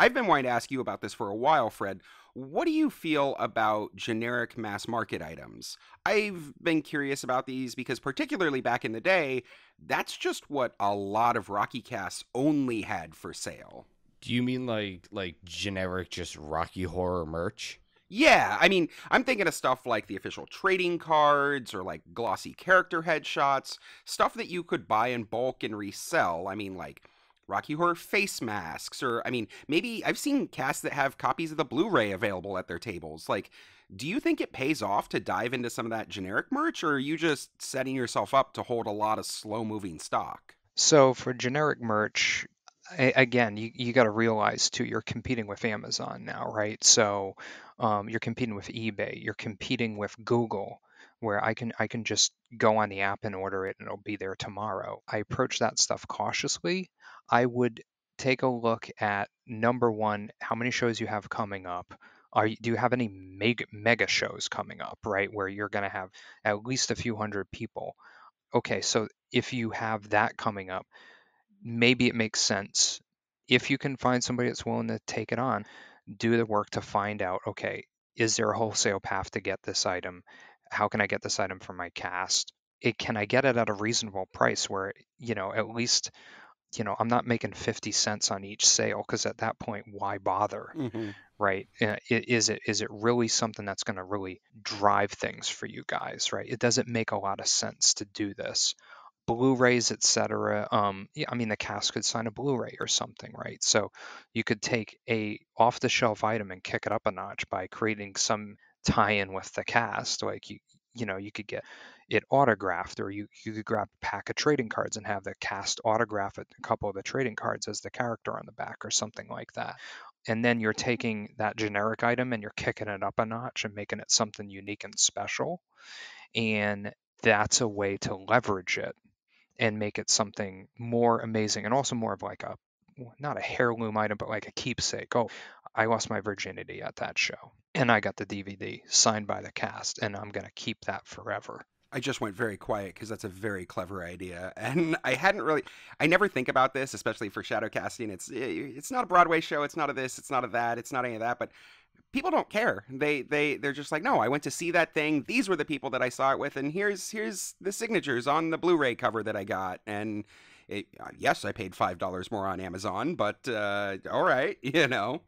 I've been wanting to ask you about this for a while, Fred. What do you feel about generic mass market items? I've been curious about these because particularly back in the day, that's just what a lot of Rocky casts only had for sale. Do you mean like like generic just Rocky Horror merch? Yeah, I mean, I'm thinking of stuff like the official trading cards or like glossy character headshots, stuff that you could buy in bulk and resell. I mean, like Rocky Horror face masks, or I mean, maybe I've seen casts that have copies of the Blu-ray available at their tables. Like, do you think it pays off to dive into some of that generic merch, or are you just setting yourself up to hold a lot of slow-moving stock? So for generic merch, I, again, you, you got to realize too, you're competing with Amazon now, right? So um, you're competing with eBay, you're competing with Google, where I can I can just go on the app and order it and it'll be there tomorrow. I approach that stuff cautiously. I would take a look at, number one, how many shows you have coming up. Are you, do you have any mega, mega shows coming up, right, where you're going to have at least a few hundred people? Okay, so if you have that coming up, maybe it makes sense. If you can find somebody that's willing to take it on, do the work to find out, okay, is there a wholesale path to get this item? How can I get this item for my cast? It, can I get it at a reasonable price where, you know, at least, you know, I'm not making fifty cents on each sale, because at that point, why bother, mm-hmm. right? Is it is it really something that's going to really drive things for you guys, right? It doesn't make a lot of sense to do this. Blu-rays, et cetera. Um, yeah, I mean, the cast could sign a Blu-ray or something, right? So you could take a off-the-shelf item and kick it up a notch by creating some tie-in with the cast. Like, you you know, you could get it autographed, or you, you could grab a pack of trading cards and have the cast autograph a couple of the trading cards as the character on the back or something like that. And then you're taking that generic item and you're kicking it up a notch and making it something unique and special. And that's a way to leverage it and make it something more amazing, and also more of like a, not a heirloom item, but like a keepsake. Oh, I lost my virginity at that show, and I got the D V D signed by the cast, and I'm going to keep that forever. I just went very quiet because that's a very clever idea. And I hadn't really, I never think about this, especially for shadow casting. It's, it's not a Broadway show. It's not a this, it's not a that, it's not any of that, but people don't care. They, they, they're just like, no, I went to see that thing. These were the people that I saw it with. And here's, here's the signatures on the Blu-ray cover that I got. And it, yes, I paid five dollars more on Amazon, but, uh, all right. You know,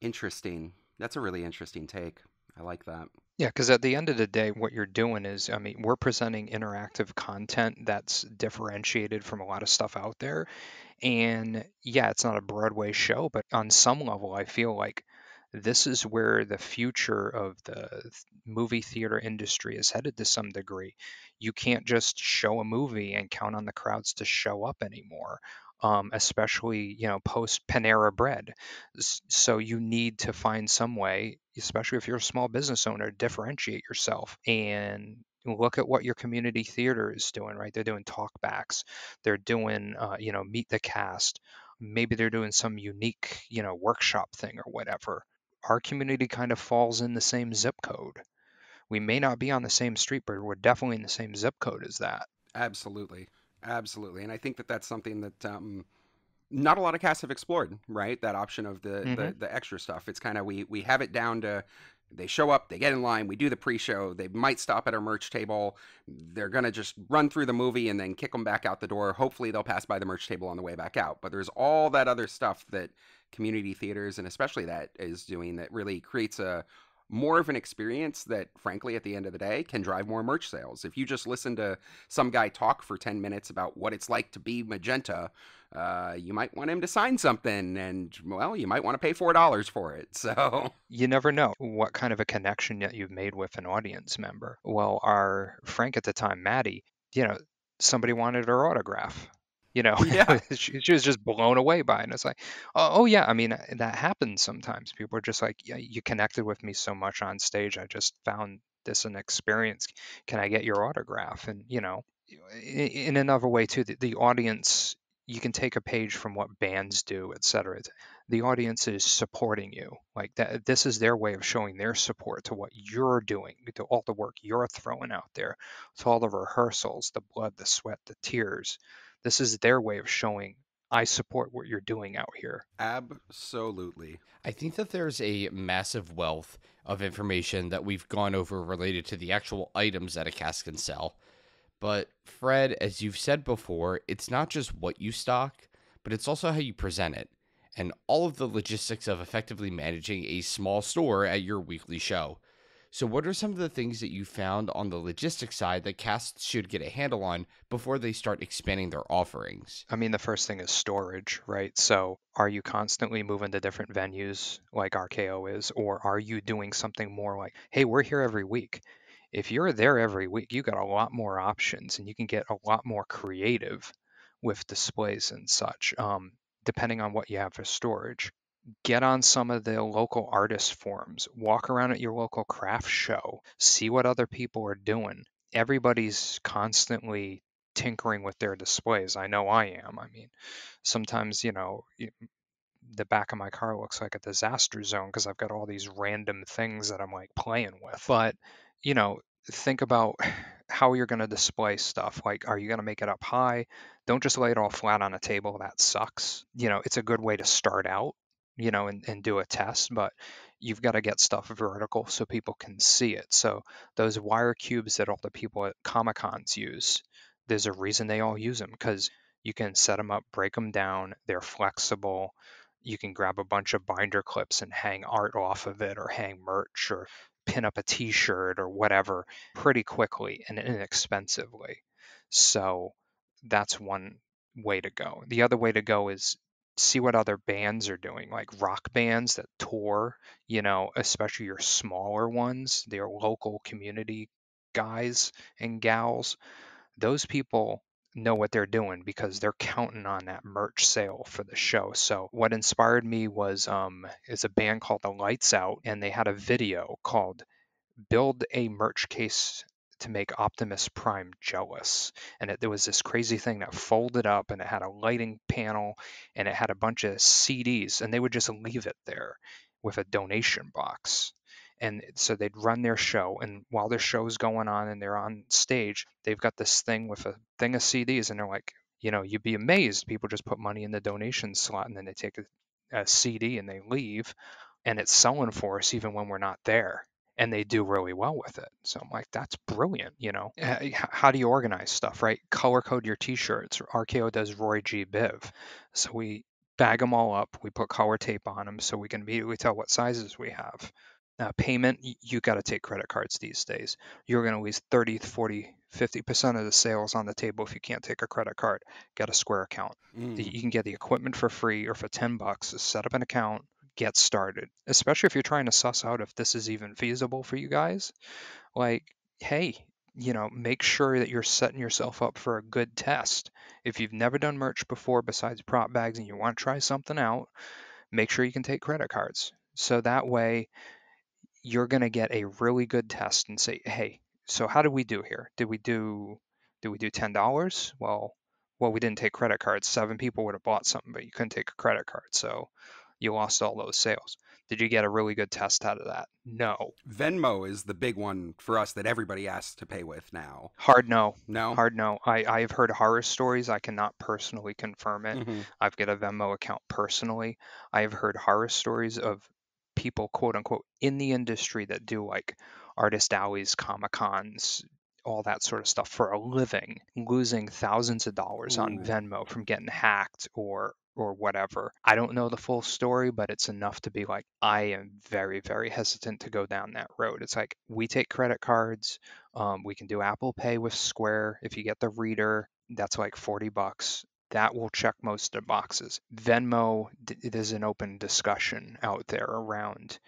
interesting. That's a really interesting take. I like that. Yeah, because at the end of the day, what you're doing is, I mean, we're presenting interactive content that's differentiated from a lot of stuff out there. And yeah, it's not a Broadway show, but on some level, I feel like this is where the future of the movie theater industry is headed to some degree. You can't just show a movie and count on the crowds to show up anymore. Um, especially, you know, post Panera Bread. So you need to find some way, especially if you're a small business owner, to differentiate yourself and look at what your community theater is doing, right? They're doing talkbacks. They're doing, uh, you know, meet the cast. Maybe they're doing some unique, you know, workshop thing or whatever. Our community kind of falls in the same zip code. We may not be on the same street, but we're definitely in the same zip code as that. Absolutely. Absolutely. And I think that that's something that um, not a lot of casts have explored, right? That option of the, mm-hmm. the, the extra stuff. It's kind of, we, we have it down to, they show up, they get in line, we do the pre-show, they might stop at our merch table. They're going to just run through the movie and then kick them back out the door. Hopefully they'll pass by the merch table on the way back out. But there's all that other stuff that community theaters, and especially that, is doing that really creates a more of an experience that, frankly, at the end of the day, can drive more merch sales. If you just listen to some guy talk for ten minutes about what it's like to be Magenta, uh, you might want him to sign something, and, well, you might want to pay four dollars for it. So you never know what kind of a connection that you've made with an audience member. Well, our Frank at the time, Maddie, you know, somebody wanted her autograph. you know. Yeah. she, she was just blown away by it. And it's like, oh, oh yeah, I mean, that happens sometimes. People are just like, yeah, you connected with me so much on stage. I just found this an experience. Can I get your autograph? And, you know, in another way too, the, the audience, you can take a page from what bands do, et cetera. The audience is supporting you. Like that, this is their way of showing their support to what you're doing, to all the work you're throwing out there, to all the rehearsals, the blood, the sweat, the tears. This is their way of showing, I support what you're doing out here. Absolutely. I think that there's a massive wealth of information that we've gone over related to the actual items that a cast can sell. But Fred, as you've said before, it's not just what you stock, but it's also how you present it and all of the logistics of effectively managing a small store at your weekly show. So what are some of the things that you found on the logistics side that casts should get a handle on before they start expanding their offerings? I mean, the first thing is storage, right? So are you constantly moving to different venues like R K O is, or are you doing something more like, hey, we're here every week? If you're there every week, you got a lot more options and you can get a lot more creative with displays and such, um, depending on what you have for storage. Get on some of the local artist forums, walk around at your local craft show, see what other people are doing. Everybody's constantly tinkering with their displays. I know I am. I mean, sometimes, you know, the back of my car looks like a disaster zone because I've got all these random things that I'm like playing with. But you know, think about how you're going to display stuff. Like, are you going to make it up high? Don't just lay it all flat on a table. That sucks. You know, it's a good way to start out, you know, and, and do a test, but you've got to get stuff vertical so people can see it. So those wire cubes that all the people at Comic-Cons use, there's a reason they all use them, because you can set them up, break them down. They're flexible. You can grab a bunch of binder clips and hang art off of it, or hang merch, or pin up a t-shirt or whatever pretty quickly and inexpensively. So that's one way to go. The other way to go is see what other bands are doing, like rock bands that tour, you know, especially your smaller ones, their local community guys and gals. Those people know what they're doing because they're counting on that merch sale for the show. So what inspired me was um is a band called The Lights Out, and they had a video called Build a Merch Case to Make Optimus Prime Jealous. And it, there was this crazy thing that folded up, and it had a lighting panel, and it had a bunch of C Ds, and they would just leave it there with a donation box. And so they'd run their show, and while their show's going on and they're on stage, they've got this thing with a thing of C Ds, and they're like, you know, you'd be amazed. People just put money in the donation slot, and then they take a, a C D and they leave, and it's selling for us even when we're not there. And they do really well with it. So I'm like, that's brilliant, you know. How do you organize stuff, right? Color code your T-shirts. R K O does Roy G. Biv. So we bag them all up. We put color tape on them so we can immediately tell what sizes we have. Uh, payment, you got to take credit cards these days. You're going to lose thirty, forty, fifty percent of the sales on the table if you can't take a credit card. Get a Square account. Mm. You can get the equipment for free or for ten bucks. Set up an account, get started. Especially if you're trying to suss out if this is even feasible for you guys. Like, hey, you know, make sure that you're setting yourself up for a good test. If you've never done merch before besides prop bags and you want to try something out, make sure you can take credit cards. So that way, you're going to get a really good test and say, hey, so how did we do here? Did we do, did we do ten dollars? Well, well, we didn't take credit cards. Seven people would have bought something, but you couldn't take a credit card. So you lost all those sales. Did you get a really good test out of that? No. Venmo is the big one for us that everybody asks to pay with now. Hard no. No? Hard no. I, I've heard horror stories. I cannot personally confirm it. Mm-hmm. I've got a Venmo account personally. I've heard horror stories of people, quote unquote, in the industry that do like artist alleys, Comic-Cons, all that sort of stuff for a living, losing thousands of dollars Ooh. On Venmo from getting hacked or or whatever. I don't know the full story, but it's enough to be like, I am very, very hesitant to go down that road. It's like, we take credit cards. Um, we can do Apple Pay with Square. If you get the reader, that's like forty bucks. That will check most of the boxes. Venmo, there's an open discussion out there around,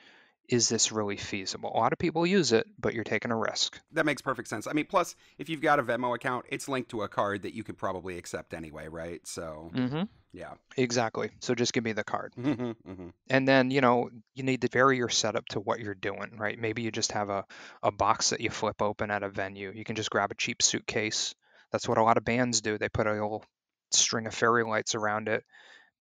is this really feasible? A lot of people use it, but you're taking a risk. That makes perfect sense. I mean, plus, if you've got a Venmo account, it's linked to a card that you could probably accept anyway, right? So, mm-hmm. yeah. Exactly. So just give me the card. Mm-hmm, mm-hmm. And then, you know, you need to vary your setup to what you're doing, right? Maybe you just have a, a box that you flip open at a venue. You can just grab a cheap suitcase. That's what a lot of bands do. They put a little string of fairy lights around it.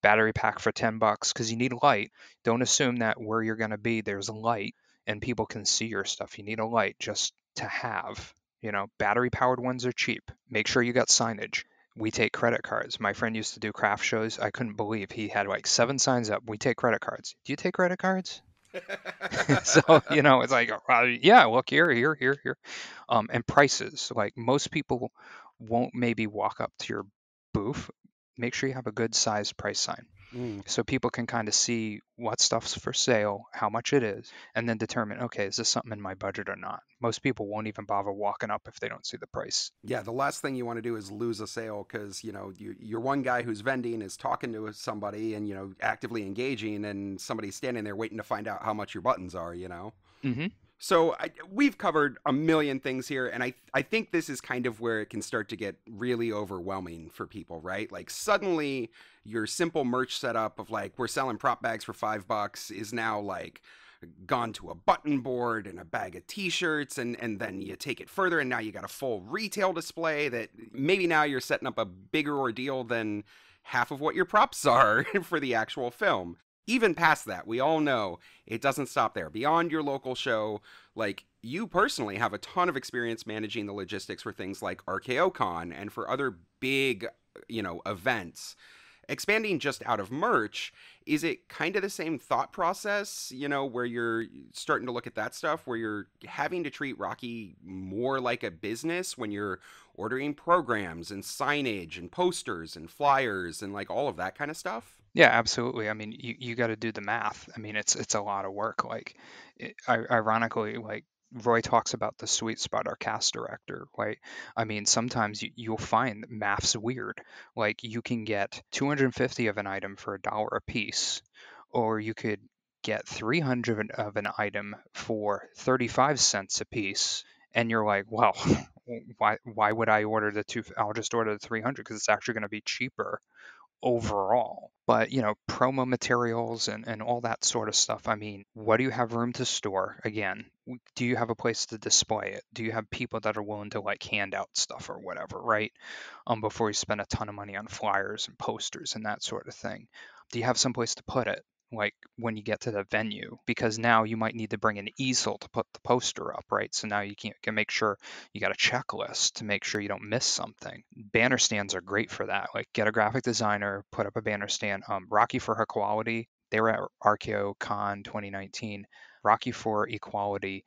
Battery pack for ten bucks because you need light. Don't assume that where you're going to be, there's light and people can see your stuff. You need a light just to have, you know, battery powered ones are cheap. Make sure you got signage. We take credit cards. My friend used to do craft shows. I couldn't believe he had like seven signs up. We take credit cards. Do you take credit cards? So, you know, it's like, uh, yeah, look here, here, here, here. Um, and prices, like most people won't maybe walk up to your booth. Make sure you have a good sized price sign mm. so people can kind of see what stuff's for sale, how much it is, and then determine, okay, is this something in my budget or not? Most people won't even bother walking up if they don't see the price. Yeah, the last thing you want to do is lose a sale because, you know, you, you're one guy who's vending is talking to somebody and, you know, actively engaging and somebody's standing there waiting to find out how much your buttons are, you know? Mm-hmm. So I, we've covered a million things here, and I, I think this is kind of where it can start to get really overwhelming for people, right? Like suddenly your simple merch setup of like, we're selling prop bags for five bucks is now like gone to a button board and a bag of t-shirts, and, and then you take it further and now you got a full retail display that maybe now you're setting up a bigger ordeal than half of what your props are for the actual film. Even past that, we all know it doesn't stop there. Beyond your local show, like you personally have a ton of experience managing the logistics for things like R K O Con and for other big, you know, events. Expanding just out of merch, is it kind of the same thought process, you know, where you're starting to look at that stuff, where you're having to treat Rocky more like a business when you're ordering programs and signage and posters and flyers and like all of that kind of stuff? Yeah, absolutely. I mean, you, you got to do the math. I mean, it's it's a lot of work. Like, it, ironically, like Roy talks about the sweet spot, our cast director, right? I mean, sometimes you, you'll find that math's weird. Like, you can get two hundred fifty of an item for a dollar a piece, or you could get three hundred of an item for thirty-five cents a piece. And you're like, well, why why would I order the two? I'll just order the three hundred because it's actually going to be cheaper overall. But, you know, promo materials and, and all that sort of stuff. I mean, what do you have room to store? Again, do you have a place to display it? Do you have people that are willing to like hand out stuff or whatever, right? Um, before you spend a ton of money on flyers and posters and that sort of thing. Do you have someplace to put it? Like when you get to the venue, because now you might need to bring an easel to put the poster up, right? So now you can, can make sure you got a checklist to make sure you don't miss something. Banner stands are great for that. Like get a graphic designer, put up a banner stand. Um, Rocky for Her Quality, they were at R K O Con twenty nineteen. Rocky for Equality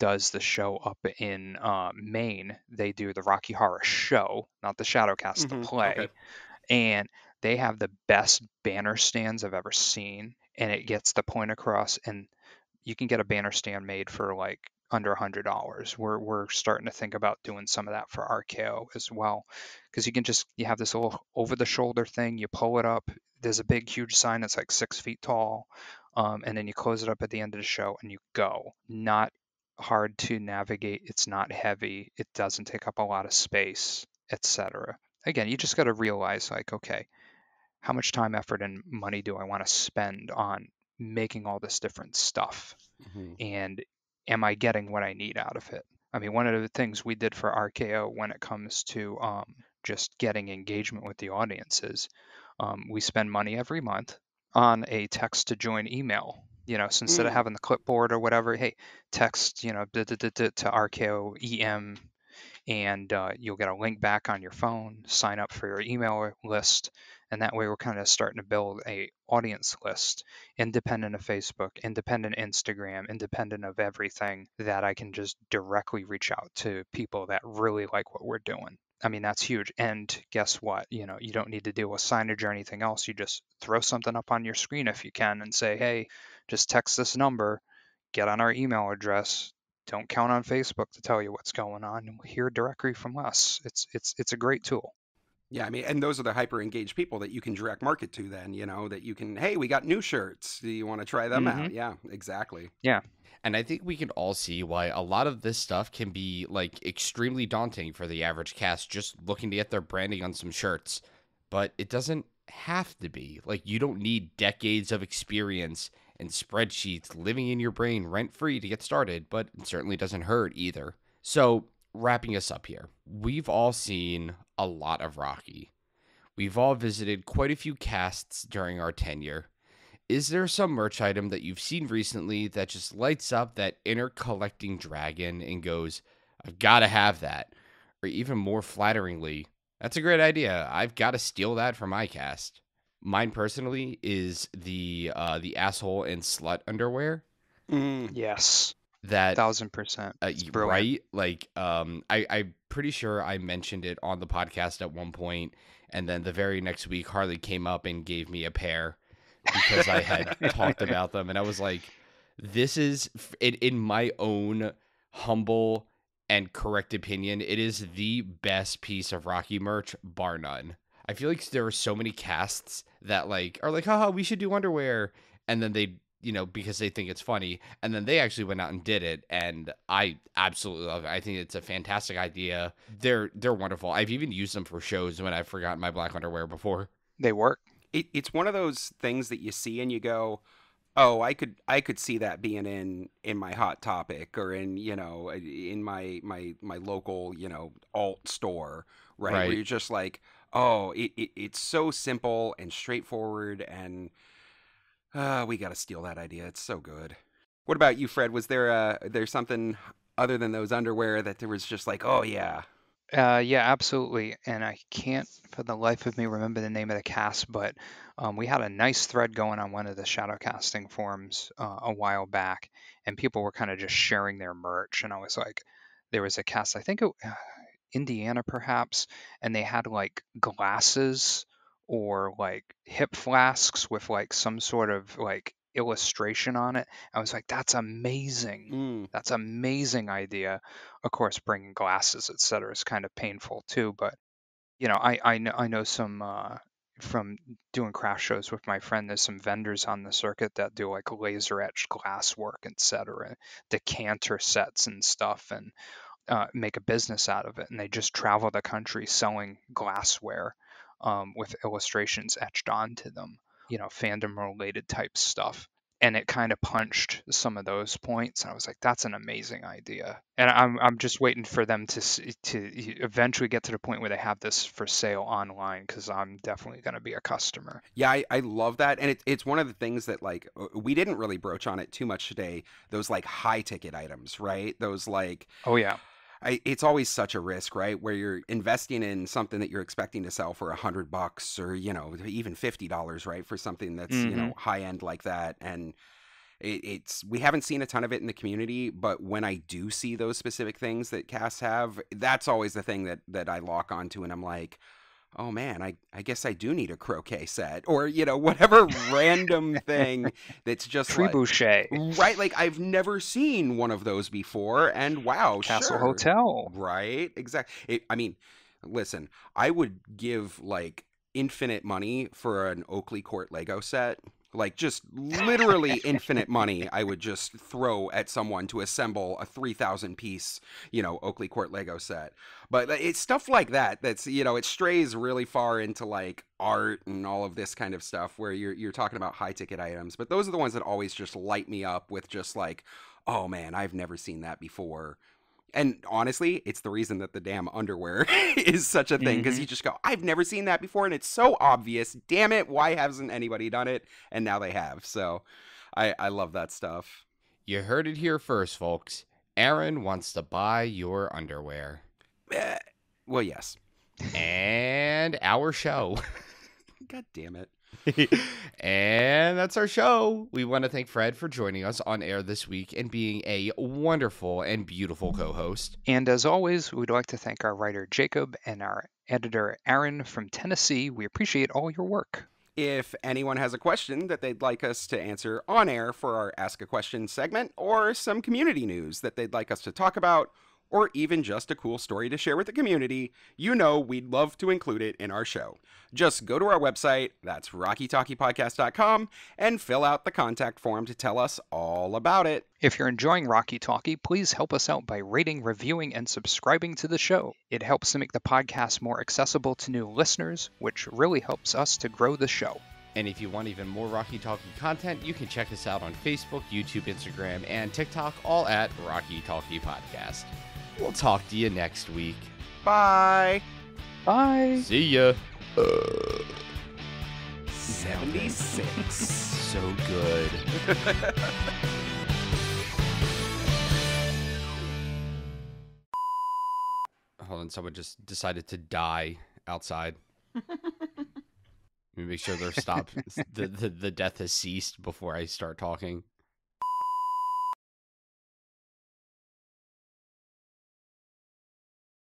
does the show up in uh, Maine. They do the Rocky Horror show, not the Shadowcast, mm-hmm, the play. Okay. And they have the best banner stands I've ever seen, and it gets the point across, and you can get a banner stand made for like under one hundred dollars. We're, we're starting to think about doing some of that for R K O as well, because you can just, you have this little over-the-shoulder thing, you pull it up, there's a big, huge sign that's like six feet tall, um, and then you close it up at the end of the show, and you go. Not hard to navigate, it's not heavy, it doesn't take up a lot of space, et cetera. Again, you just got to realize like, okay, how much time, effort, and money do I want to spend on making all this different stuff? Mm-hmm. And am I getting what I need out of it? I mean, one of the things we did for R K O when it comes to um, just getting engagement with the audiences, um, we spend money every month on a text-to-join email. You know, so instead mm. of having the clipboard or whatever, hey, text, you know, to R K O E M, and uh, you'll get a link back on your phone, sign up for your email list, and that way we're kind of starting to build a audience list, independent of Facebook, independent Instagram, independent of everything, that I can just directly reach out to people that really like what we're doing. I mean, that's huge. And guess what? You know, you don't need to deal with signage or anything else. You just throw something up on your screen if you can and say, hey, just text this number, get on our email address. Don't count on Facebook to tell you what's going on. Hear directly from us. It's, it's, it's a great tool. Yeah, I mean, and those are the hyper engaged people that you can direct market to then, you know, that you can, hey, we got new shirts. Do you want to try them mm-hmm. out? Yeah, exactly. Yeah. And I think we can all see why a lot of this stuff can be like extremely daunting for the average cast just looking to get their branding on some shirts. But it doesn't have to be. Like, you don't need decades of experience and spreadsheets living in your brain rent free to get started, but it certainly doesn't hurt either. So, wrapping us up here, we've all seen a lot of Rocky. We've all visited quite a few casts during our tenure. Is there some merch item that you've seen recently that just lights up that inner collecting dragon and goes, I've got to have that? Or even more flatteringly, that's a great idea. I've got to steal that for my cast. Mine personally is the uh, the asshole and slut underwear. Mm, yes, that thousand percent. Uh, right, like um, I I'm pretty sure I mentioned it on the podcast at one point, and then the very next week Harley came up and gave me a pair because I had talked about them, and I was like, this is it in my own humble and correct opinion, it is the best piece of Rocky merch, bar none. I feel like there are so many casts that like are like, haha, we should do underwear. And then they, you know, because they think it's funny. And then they actually went out and did it. And I absolutely love it. I think it's a fantastic idea. They're they're wonderful. I've even used them for shows when I've forgotten my black underwear before. They work. It, it's one of those things that you see and you go, oh, I could I could see that being in in my Hot Topic or in, you know, in my my my local, you know, alt store, right? Right. Where you're just like, oh, it, it it's so simple and straightforward, and uh, we got to steal that idea. It's so good. What about you, Fred? Was there a there's something other than those underwear that there was just like, oh yeah, uh, yeah, absolutely. And I can't for the life of me remember the name of the cast, but. Um, we had a nice thread going on one of the shadow casting forums uh, a while back, and people were kind of just sharing their merch. And I was like, there was a cast, I think it, uh, Indiana perhaps, and they had like glasses or like hip flasks with like some sort of like illustration on it. I was like, that's amazing. Mm. That's an amazing idea. Of course, bringing glasses, et cetera, is kind of painful too. But, you know, I, I, know, I know some... Uh, from doing craft shows with my friend, there's some vendors on the circuit that do like laser etched glass work, et cetera, decanter sets and stuff, and uh, make a business out of it. And they just travel the country selling glassware um, with illustrations etched onto them, you know, fandom related type stuff. And it kind of punched some of those points. And I was like, that's an amazing idea. And I'm I'm just waiting for them to see, to eventually get to the point where they have this for sale online, because I'm definitely going to be a customer. Yeah, I, I love that. And it, it's one of the things that, like, we didn't really broach on it too much today. Those, like, high ticket items, right? Those, like... Oh, yeah. I, it's always such a risk, right? Where you're investing in something that you're expecting to sell for a hundred bucks or, you know, even fifty dollars, right? For something that's, mm-hmm. you know, high end like that. And it, it's, we haven't seen a ton of it in the community, but when I do see those specific things that casts have, that's always the thing that, that I lock onto. And I'm like, oh man, I, I guess I do need a croquet set or, you know, whatever random thing that's just Trebuchet. Like, right. Like, I've never seen one of those before. And wow. Castle sure. Hotel. Right. Exactly. It, I mean, listen, I would give like infinite money for an Oakley Court Lego set. Like, just literally infinite money I would just throw at someone to assemble a three thousand piece, you know, Oakley Court Lego set. But it's stuff like that that's, you know, it strays really far into, like, art and all of this kind of stuff where you're, you're talking about high-ticket items. But those are the ones that always just light me up with just, like, oh, man, I've never seen that before. And honestly, it's the reason that the damn underwear is such a thing, because mm-hmm. you just go, I've never seen that before, and it's so obvious. Damn it, why hasn't anybody done it? And now they have. So I, I love that stuff. You heard it here first, folks. Aaron wants to buy your underwear. Uh, well, yes. And our show. God damn it. And that's our show. We want to thank Fred for joining us on air this week and being a wonderful and beautiful co-host. And as always, we'd like to thank our writer Jacob and our editor Aaron from Tennessee. We appreciate all your work. If anyone has a question that they'd like us to answer on air for our Ask a Question segment, or some community news that they'd like us to talk about, or even just a cool story to share with the community, you know we'd love to include it in our show. Just go to our website, that's rocky talkie podcast dot com, and fill out the contact form to tell us all about it. If you're enjoying Rocky Talkie, please help us out by rating, reviewing, and subscribing to the show. It helps to make the podcast more accessible to new listeners, which really helps us to grow the show. And if you want even more Rocky Talkie content, you can check us out on Facebook, YouTube, Instagram, and TikTok, all at Rocky Talkie Podcast. We'll talk to you next week. Bye. Bye. See ya. Uh, seventy-six. So good. Hold on, someone just decided to die outside. Make sure they're stopped. the, the the death has ceased before I start talking.